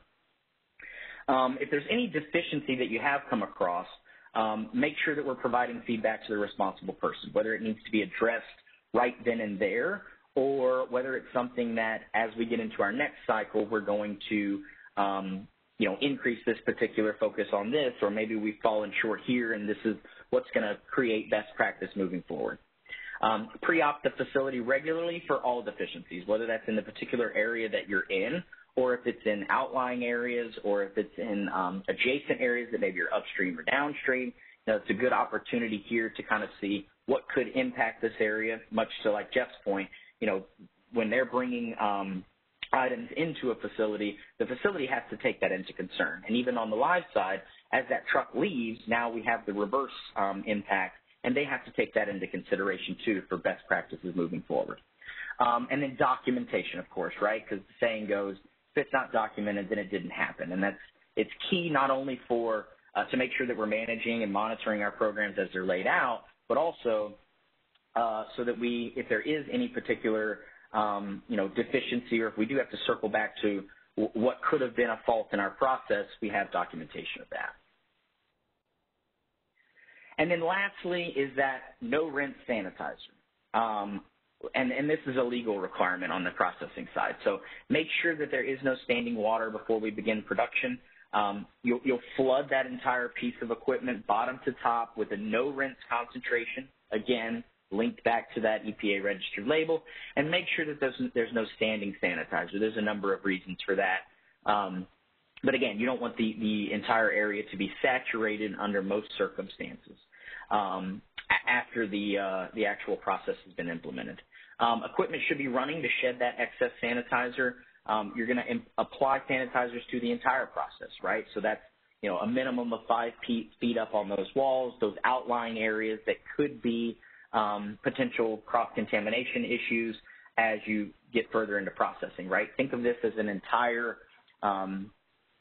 Um, if there's any deficiency that you have come across, um, make sure that we're providing feedback to the responsible person, whether it needs to be addressed right then and there, or whether it's something that as we get into our next cycle, we're going to um, you know, increase this particular focus on this, or maybe we've fallen short here and this is what's going to create best practice moving forward. Um, pre-op the facility regularly for all deficiencies, whether that's in the particular area that you're in, or if it's in outlying areas, or if it's in um, adjacent areas that maybe you're upstream or downstream. Now, it's a good opportunity here to kind of see what could impact this area, much to like Jeff's point, you know, when they're bringing um, items into a facility, the facility has to take that into concern. And even on the live side, as that truck leaves, now we have the reverse um, impact, and they have to take that into consideration too for best practices moving forward. Um, and then documentation, of course, right? Because the saying goes, if it's not documented, then it didn't happen. And that's, it's key not only for Uh, to make sure that we're managing and monitoring our programs as they're laid out, but also uh, so that we, if there is any particular, um, you know, deficiency, or if we do have to circle back to w what could have been a fault in our process, we have documentation of that. And then lastly is that no rinse sanitizer. Um, and, and this is a legal requirement on the processing side. So make sure that there is no standing water before we begin production. Um, you'll, you'll flood that entire piece of equipment bottom to top with a no-rinse concentration, again, linked back to that E P A-registered label, and make sure that there's, there's no standing sanitizer. There's a number of reasons for that. Um, but, again, you don't want the, the entire area to be saturated under most circumstances um, after the, uh, the actual process has been implemented. Um, equipment should be running to shed that excess sanitizer. Um, you're going to apply sanitizers to the entire process, right? So that's, you know, a minimum of five feet, feet up on those walls, those outlying areas that could be um, potential cross-contamination issues as you get further into processing, right? Think of this as an entire, um,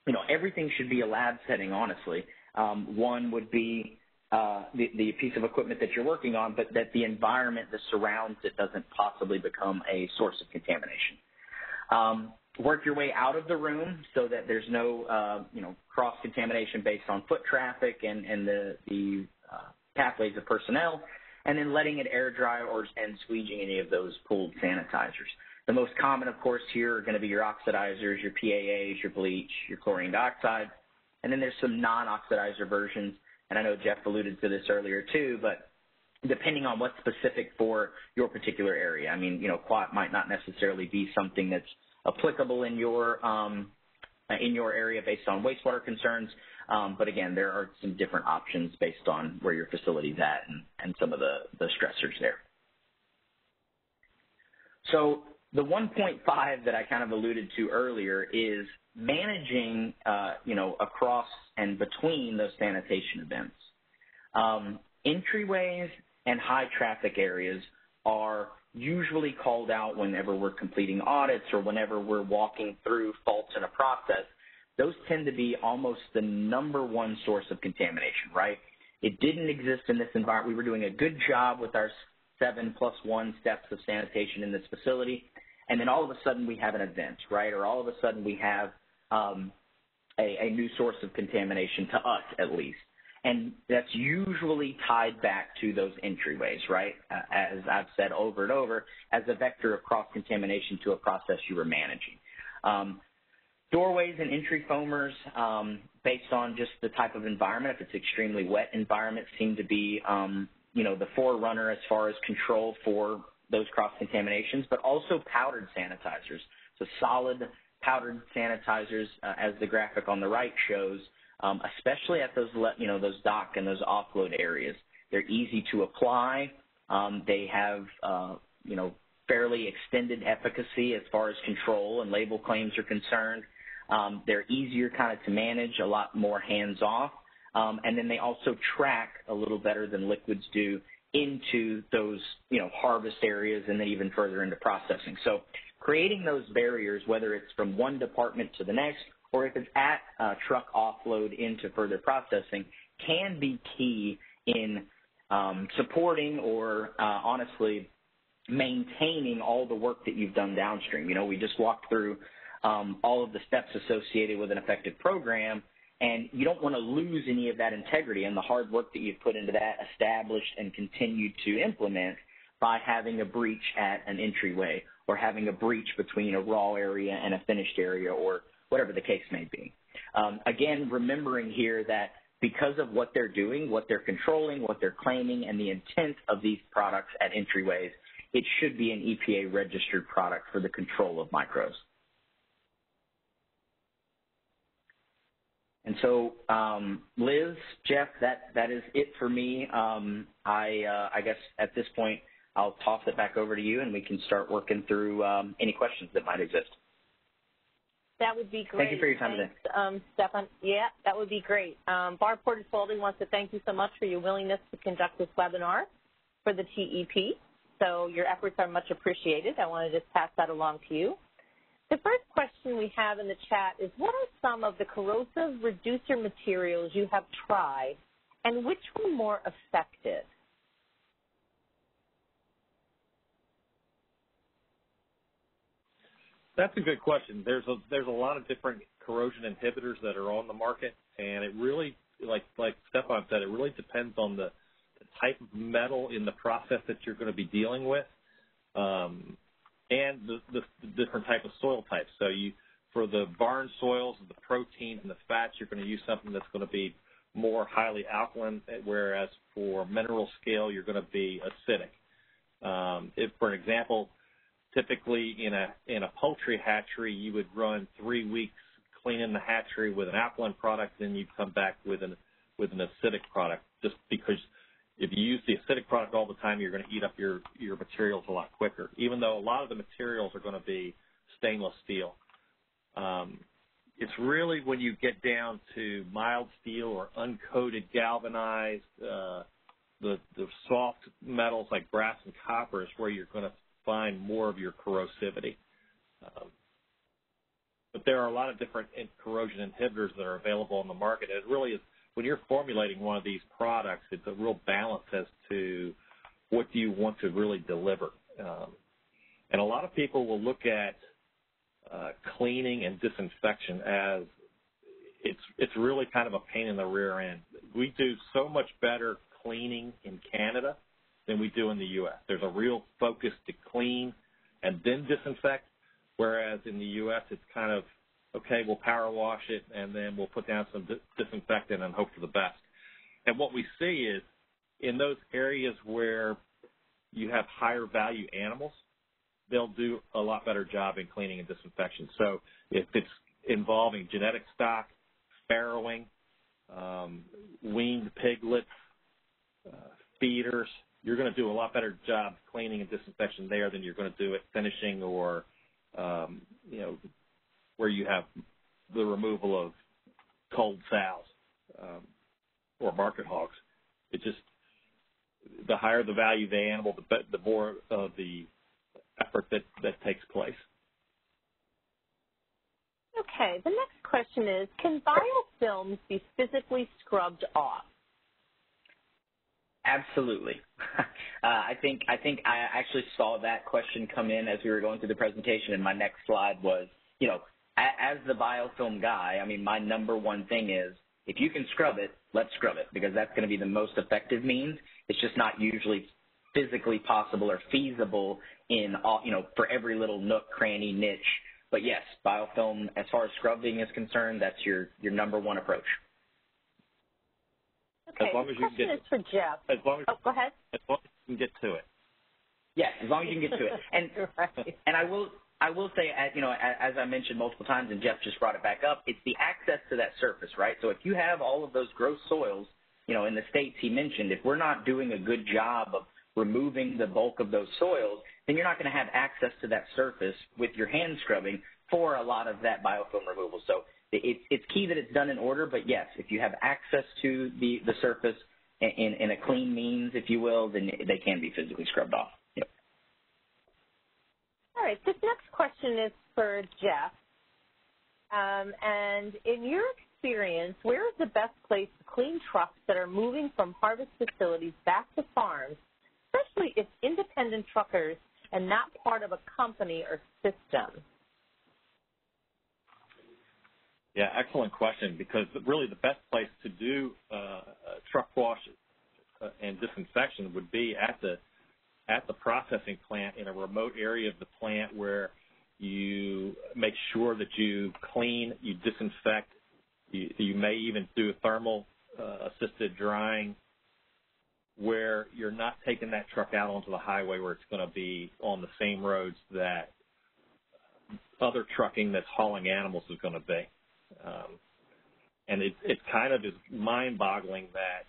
you know, everything should be a lab setting, honestly. Um, one would be uh, the, the piece of equipment that you're working on, but that the environment that surrounds it doesn't possibly become a source of contamination. Um, work your way out of the room so that there's no, uh, you know, cross-contamination based on foot traffic and, and the, the uh, pathways of personnel, and then letting it air dry or and squeegeeing any of those pooled sanitizers. The most common, of course, here are going to be your oxidizers, your P A As, your bleach, your chlorine dioxide, and then there's some non-oxidizer versions, and I know Jeff alluded to this earlier too, but depending on what's specific for your particular area. I mean, you know, quat might not necessarily be something that's applicable in your um, in your area based on wastewater concerns, um, but again, there are some different options based on where your facility's at and, and some of the, the stressors there. So the one point five that I kind of alluded to earlier is managing, uh, you know, across and between those sanitation events. Um, entryways and high-traffic areas are usually called out whenever we're completing audits or whenever we're walking through faults in a process. Those tend to be almost the number one source of contamination, right? It didn't exist in this environment. We were doing a good job with our seven plus one steps of sanitation in this facility, and then all of a sudden we have an event, right? Or all of a sudden we have um, a, a new source of contamination, to us at least. And that's usually tied back to those entryways, right? Uh, as I've said over and over, as a vector of cross-contamination to a process you were managing. Um, doorways and entry foamers, um, based on just the type of environment, if it's extremely wet environment, seem to be, um, you know, the forerunner as far as control for those cross-contaminations, but also powdered sanitizers. So solid powdered sanitizers, uh, as the graphic on the right shows, Um, especially at those, you know, those dock and those offload areas. They're easy to apply. Um, they have, uh, you know, fairly extended efficacy as far as control and label claims are concerned. Um, they're easier kind of to manage, a lot more hands-off, um, and then they also track a little better than liquids do into those, you know, harvest areas and then even further into processing. So creating those barriers, whether it's from one department to the next, or if it's at uh, truck offload into further processing, can be key in um, supporting or uh, honestly maintaining all the work that you've done downstream. You know, we just walked through um, all of the steps associated with an effective program, and you don't want to lose any of that integrity and the hard work that you've put into that, established and continued to implement, by having a breach at an entryway or having a breach between a raw area and a finished area, or whatever the case may be. Um, again, remembering here that because of what they're doing, what they're controlling, what they're claiming, and the intent of these products at entryways, it should be an E P A-registered product for the control of microbes. And so, um, Liz, Jeff, that, that is it for me. Um, I, uh, I guess at this point, I'll toss it back over to you, and we can start working through um, any questions that might exist. That would be great. Thank you for your time Thanks, today. Um, Stefan, yeah, that would be great. Um, Barb Porter-Spalding wants to thank you so much for your willingness to conduct this webinar for the T E P. So your efforts are much appreciated. I want to just pass that along to you. The first question we have in the chat is, what are some of the corrosive reducer materials you have tried, and which were more effective? That's a good question. There's a, there's a lot of different corrosion inhibitors that are on the market, and it really, like, like Stefan said, it really depends on the, the type of metal in the process that you're going to be dealing with. Um, and the, the, the different type of soil types. So you, for the barn soils, the proteins and the fats, you're going to use something that's going to be more highly alkaline, whereas for mineral scale, you're going to be acidic. Um, if, for example, typically in a, in a poultry hatchery, you would run three weeks cleaning the hatchery with an alkaline product, then you'd come back with an, with an acidic product, just because if you use the acidic product all the time, you're going to eat up your, your materials a lot quicker, even though a lot of the materials are going to be stainless steel. Um, it's really when you get down to mild steel or uncoated galvanized, uh, the, the soft metals like brass and copper is where you're going to find more of your corrosivity. Um, but there are a lot of different corrosion inhibitors that are available on the market. It really is. When you're formulating one of these products, it's a real balance as to what do you want to really deliver. Um, and a lot of people will look at uh, cleaning and disinfection as it's, it's really kind of a pain in the rear end. We do so much better cleaning in Canada than we do in the U S There's a real focus to clean and then disinfect, whereas in the U S it's kind of, okay, we'll power wash it, and then we'll put down some disinfectant and hope for the best. And what we see is in those areas where you have higher value animals, they'll do a lot better job in cleaning and disinfection. So if it's involving genetic stock, farrowing, um, weaned piglets, uh, feeders, you're going to do a lot better job cleaning and disinfection there than you're going to do at finishing or, um, you know, where you have the removal of cold sows um, or market hogs. It just, the higher the value of the animal, the, better, the more of the effort that, that takes place. Okay, the next question is, can biofilms be physically scrubbed off? Absolutely. uh, I think, I think I actually saw that question come in as we were going through the presentation, and my next slide was, you know, as the biofilm guy, I mean, my number one thing is if you can scrub it, let's scrub it, because that's going to be the most effective means. It's just not usually physically possible or feasible in all, you know, for every little nook, cranny, niche. But yes, biofilm, as far as scrubbing is concerned, that's your, your number one approach. Okay, this question is for Jeff. As long as, oh, go ahead. As long as you can get to it. Yes, as long as you can get to it. And, right. and I will – I will say, you know, as I mentioned multiple times, and Jeff just brought it back up, it's the access to that surface, right? So if you have all of those gross soils, you know, in the states he mentioned, if we're not doing a good job of removing the bulk of those soils, then you're not going to have access to that surface with your hand scrubbing for a lot of that biofilm removal. So it's key that it's done in order, but yes, if you have access to the, the surface in, in a clean means, if you will, then they can be physically scrubbed off. All right, this next question is for Jeff. Um, and in your experience, where is the best place to clean trucks that are moving from harvest facilities back to farms, especially if independent truckers and not part of a company or system? Yeah, excellent question, because really the best place to do uh, truck wash and disinfection would be at the at the processing plant in a remote area of the plant where you make sure that you clean, you disinfect, You, you may even do thermal uh, assisted drying where you're not taking that truck out onto the highway where it's going to be on the same roads that other trucking that's hauling animals is going to be. Um, and it, it kind of is mind-boggling that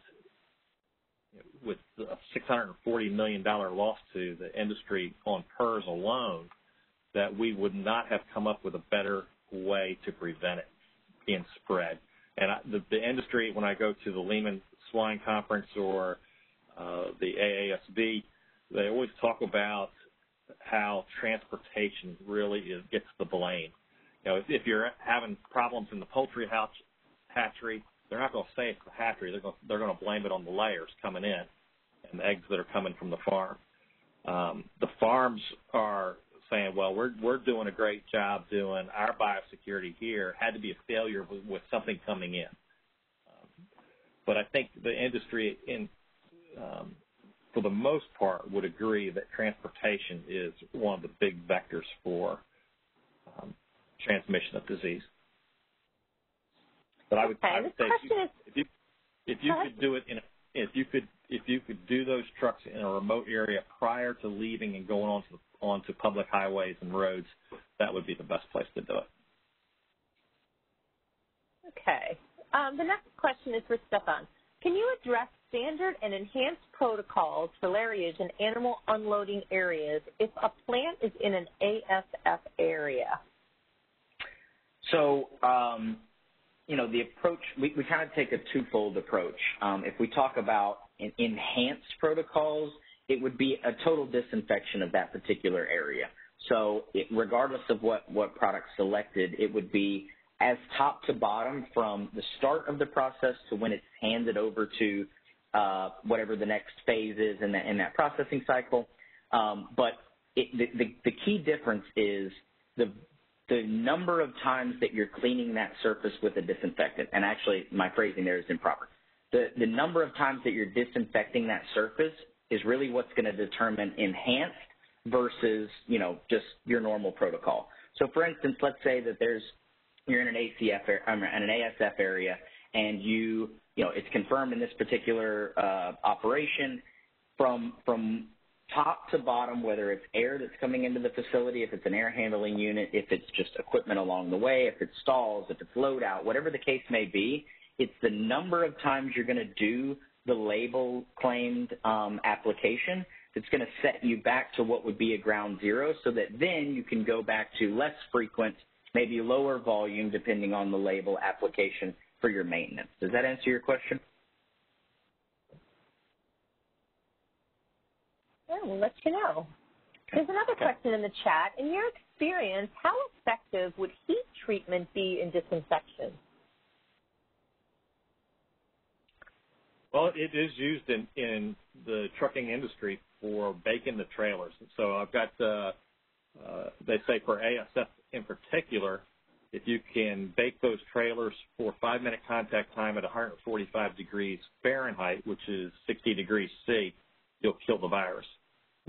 with a six hundred forty million dollars loss to the industry on P R R S alone, that we would not have come up with a better way to prevent it being spread. And I, the, the industry, when I go to the Lehman Swine Conference or uh, the A A S B, they always talk about how transportation really is, gets the blame. You know, if, if you're having problems in the poultry house, hatchery, they're not going to say it's the hatchery. They're going to, they're going to blame it on the layers coming in and the eggs that are coming from the farm. Um, the farms are saying, well, we're, we're doing a great job doing our biosecurity here. Had to be a failure with, with something coming in. Um, but I think the industry, in, um, for the most part, would agree that transportation is one of the big vectors for um, transmission of disease. But I would, okay. I would say if you, is, if you, if you could do it in, a, if you could, if you could do those trucks in a remote area prior to leaving and going onto the, onto public highways and roads, that would be the best place to do it. Okay. Um, the next question is for Stefan. Can you address standard and enhanced protocols for lariage in animal unloading areas if a plant is in an A S F area? So. Um, You know, the approach, we, we kind of take a twofold approach. Um, if we talk about an enhanced protocols, it would be a total disinfection of that particular area. So it, regardless of what, what product selected, it would be as top to bottom from the start of the process to when it's handed over to uh, whatever the next phase is in that, in that processing cycle. Um, but it, the, the, the key difference is the the number of times that you're cleaning that surface with a disinfectant, and actually my phrasing there is improper. The, the number of times that you're disinfecting that surface is really what's going to determine enhanced versus, you know, just your normal protocol. So, for instance, let's say that there's you're in an A C F, um, an A S F area, and you, you know, it's confirmed in this particular uh, operation from from. top to bottom, whether it's air that's coming into the facility, if it's an air handling unit, if it's just equipment along the way, if it's stalls, if it's load out, whatever the case may be, it's the number of times you're going to do the label claimed um, application that's going to set you back to what would be a ground zero, so that then you can go back to less frequent, maybe lower volume, depending on the label application for your maintenance. Does that answer your question? Yeah, we'll let you know. There's another okay. question in the chat. In your experience, how effective would heat treatment be in disinfection? Well, it is used in, in the trucking industry for baking the trailers. So I've got, uh, uh, they say for A S F in particular, if you can bake those trailers for five minute contact time at one hundred forty-five degrees Fahrenheit, which is sixty degrees C, you'll kill the virus.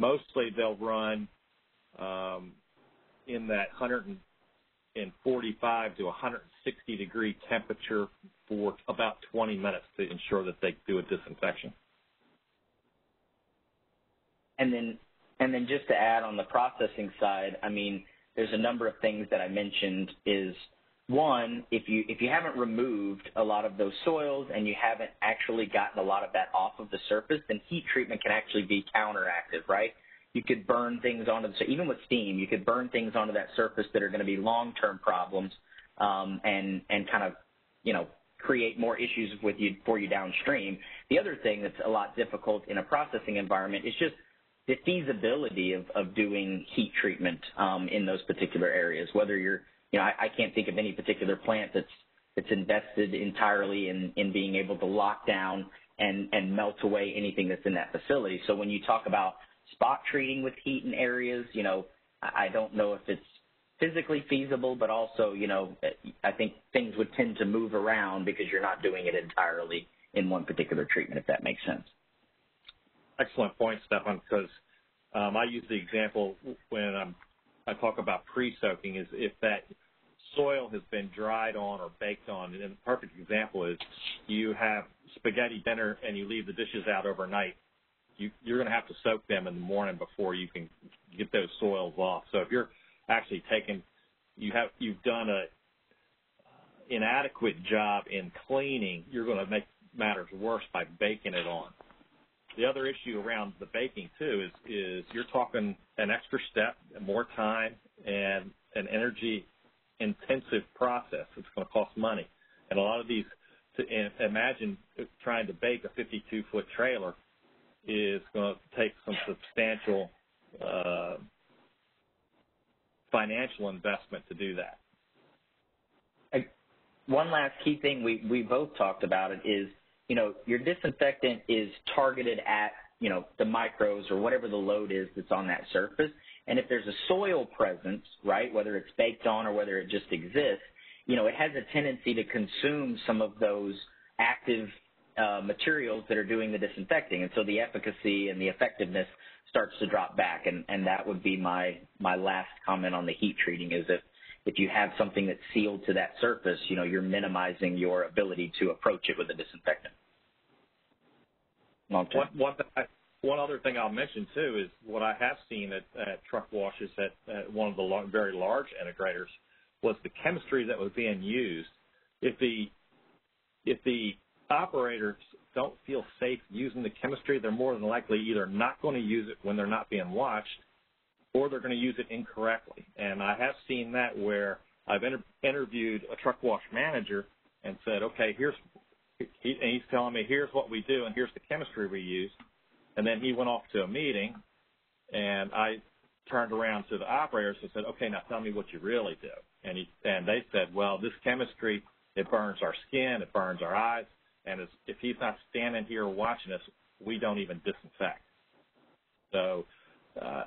Mostly they'll run um, in that one forty-five to one sixty degree temperature for about twenty minutes to ensure that they do a disinfection. And then, and then just to add on the processing side, I mean, there's a number of things that I mentioned is, one, if you, if you haven't removed a lot of those soils and you haven't actually gotten a lot of that off of the surface, then heat treatment can actually be counteractive, right? You could burn things onto the – so even with steam, you could burn things onto that surface that are going to be long-term problems um, and, and kind of, you know, create more issues with you, for you downstream. The other thing that's a lot difficult in a processing environment is just the feasibility of, of doing heat treatment um, in those particular areas, whether you're – You know, I, I can't think of any particular plant that's that's invested entirely in, in being able to lock down and, and melt away anything that's in that facility. So when you talk about spot treating with heat in areas, you know, I, I don't know if it's physically feasible, but also, you know, I think things would tend to move around because you're not doing it entirely in one particular treatment, if that makes sense. Excellent point, Stefan, because um, I use the example when I'm I talk about pre-soaking is if that soil has been dried on or baked on. And the perfect example is you have spaghetti dinner and you leave the dishes out overnight. You, you're going to have to soak them in the morning before you can get those soils off. So if you're actually taking, you have, you've done a inadequate job in cleaning, you're going to make matters worse by baking it on. The other issue around the baking, too, is, is you're talking an extra step, more time, and an energy-intensive process. It's going to cost money. And a lot of these, to imagine trying to bake a fifty-two foot trailer is going to take some substantial uh, financial investment to do that. One last key thing we, we both talked about it is, you know, your disinfectant is targeted at, you know, the microbes or whatever the load is that's on that surface. And if there's a soil presence, right, whether it's baked on or whether it just exists, you know, it has a tendency to consume some of those active uh, materials that are doing the disinfecting. And so the efficacy and the effectiveness starts to drop back. And, and that would be my, my last comment on the heat treating is if, if you have something that's sealed to that surface, you know, you're minimizing your ability to approach it with a disinfectant. One, one, one other thing I'll mention, too, is what I have seen at, at truck washes at, at one of the long, very large integrators was the chemistry that was being used. If the, if the operators don't feel safe using the chemistry, they're more than likely either not going to use it when they're not being watched, or they're going to use it incorrectly. And I have seen that where I've inter interviewed a truck wash manager and said, okay, here's, he, and he's telling me, here's what we do and here's the chemistry we use. And then he went off to a meeting and I turned around to the operators and said, okay, now tell me what you really do. And, he, and they said, well, this chemistry, it burns our skin, it burns our eyes, and it's, if he's not standing here watching us, we don't even disinfect. So, uh,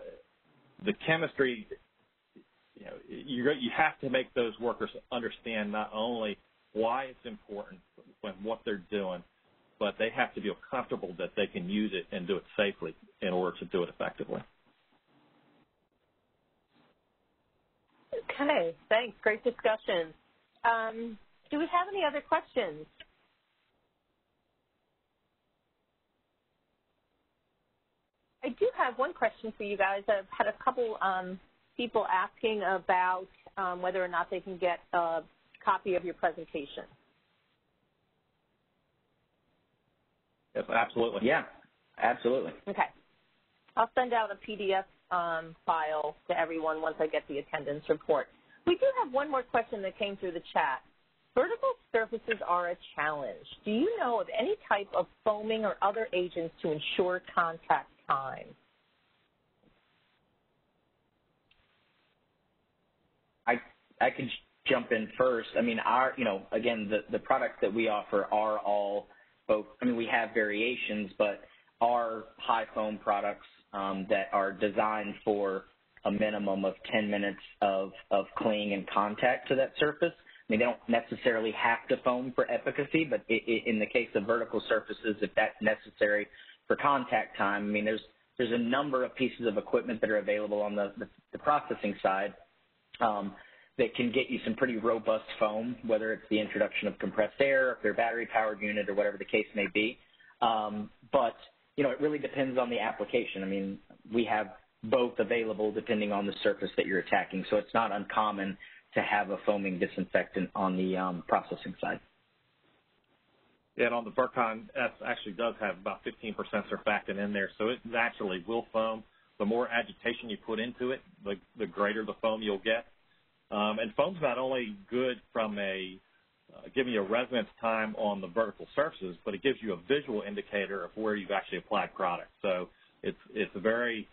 the chemistry, you know, you you have to make those workers understand not only why it's important and what they're doing, but they have to feel comfortable that they can use it and do it safely in order to do it effectively. Okay, thanks. Great discussion. Um, do we have any other questions? I do have one question for you guys. I've had a couple um, people asking about um, whether or not they can get a copy of your presentation. Yes, absolutely. Yeah, absolutely. Okay. I'll send out a P D F um, file to everyone once I get the attendance report. We do have one more question that came through the chat. Vertical surfaces are a challenge. Do you know of any type of foaming or other agents to ensure contact time? I I could jump in first. I mean, our, you know, again, the, the products that we offer are all both, I mean, we have variations, but our high foam products um, that are designed for a minimum of ten minutes of, of cling and contact to that surface. I mean, they don't necessarily have to foam for efficacy, but it, it, in the case of vertical surfaces, if that's necessary for contact time, I mean, there's there's a number of pieces of equipment that are available on the, the, the processing side um, that can get you some pretty robust foam, whether it's the introduction of compressed air, if they're battery-powered unit, or whatever the case may be. Um, but, you know, it really depends on the application. I mean, we have both available depending on the surface that you're attacking, so it's not uncommon to have a foaming disinfectant on the um, processing side. Yeah, and on the Virkon S actually does have about fifteen percent surfactant in there, so it naturally will foam. The more agitation you put into it, the, the greater the foam you'll get. Um, and foam's not only good from a uh, giving you a residence time on the vertical surfaces, but it gives you a visual indicator of where you've actually applied product. So it's, it's very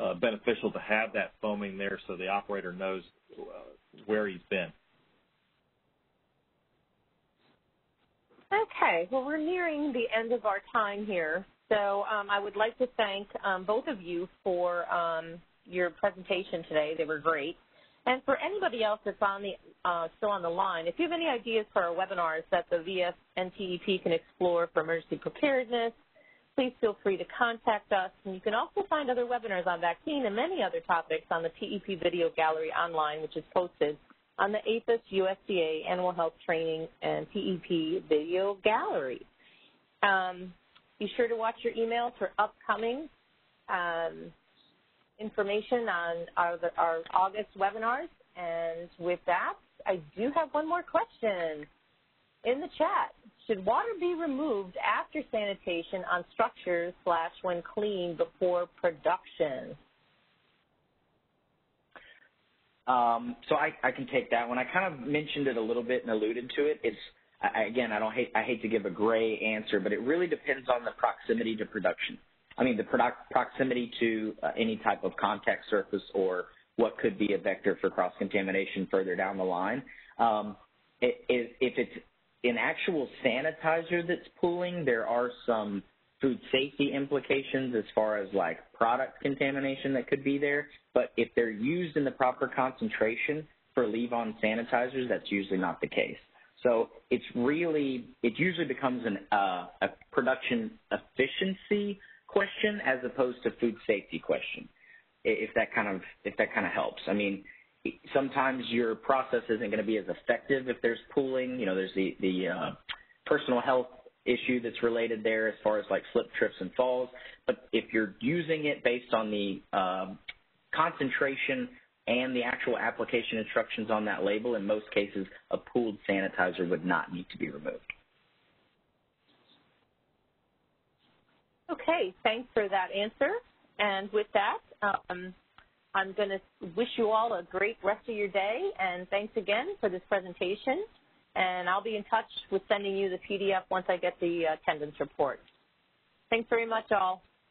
uh, beneficial to have that foaming there so the operator knows uh, where he's been. Okay, well, we're nearing the end of our time here, so um, I would like to thank um, both of you for um, your presentation today. They were great. And for anybody else that's on the, uh, still on the line, if you have any ideas for our webinars that the V S N T E P can explore for emergency preparedness, please feel free to contact us. And you can also find other webinars on vaccine and many other topics on the T E P video gallery online, which is posted on the A P H I S U S D A Animal Health Training and T E P video gallery. Um, be sure to watch your emails for upcoming um, information on our, our August webinars. And with that, I do have one more question in the chat. Should water be removed after sanitation on structures slash when cleaned before production? Um, so I, I can take that one. I kind of mentioned it a little bit and alluded to it. It's I, again, I don't hate I hate to give a gray answer, but it really depends on the proximity to production. I mean, the product, proximity to uh, any type of contact surface or what could be a vector for cross-contamination further down the line. Um, it, it, if it's an actual sanitizer that's pooling, there are some food safety implications as far as like product contamination that could be there, but if they're used in the proper concentration for leave-on sanitizers, that's usually not the case. So it's really, it usually becomes an, uh, a production efficiency question as opposed to food safety question, if that kind of, if that kind of helps. I mean, sometimes your process isn't going to be as effective if there's pooling. You know, there's the, the uh, personal health issue that's related there as far as like slip, trips, and falls. But if you're using it based on the uh, concentration and the actual application instructions on that label, in most cases, a pooled sanitizer would not need to be removed. Okay, thanks for that answer. And with that, um, I'm going to wish you all a great rest of your day, and thanks again for this presentation. And I'll be in touch with sending you the P D F once I get the attendance report. Thanks very much, all.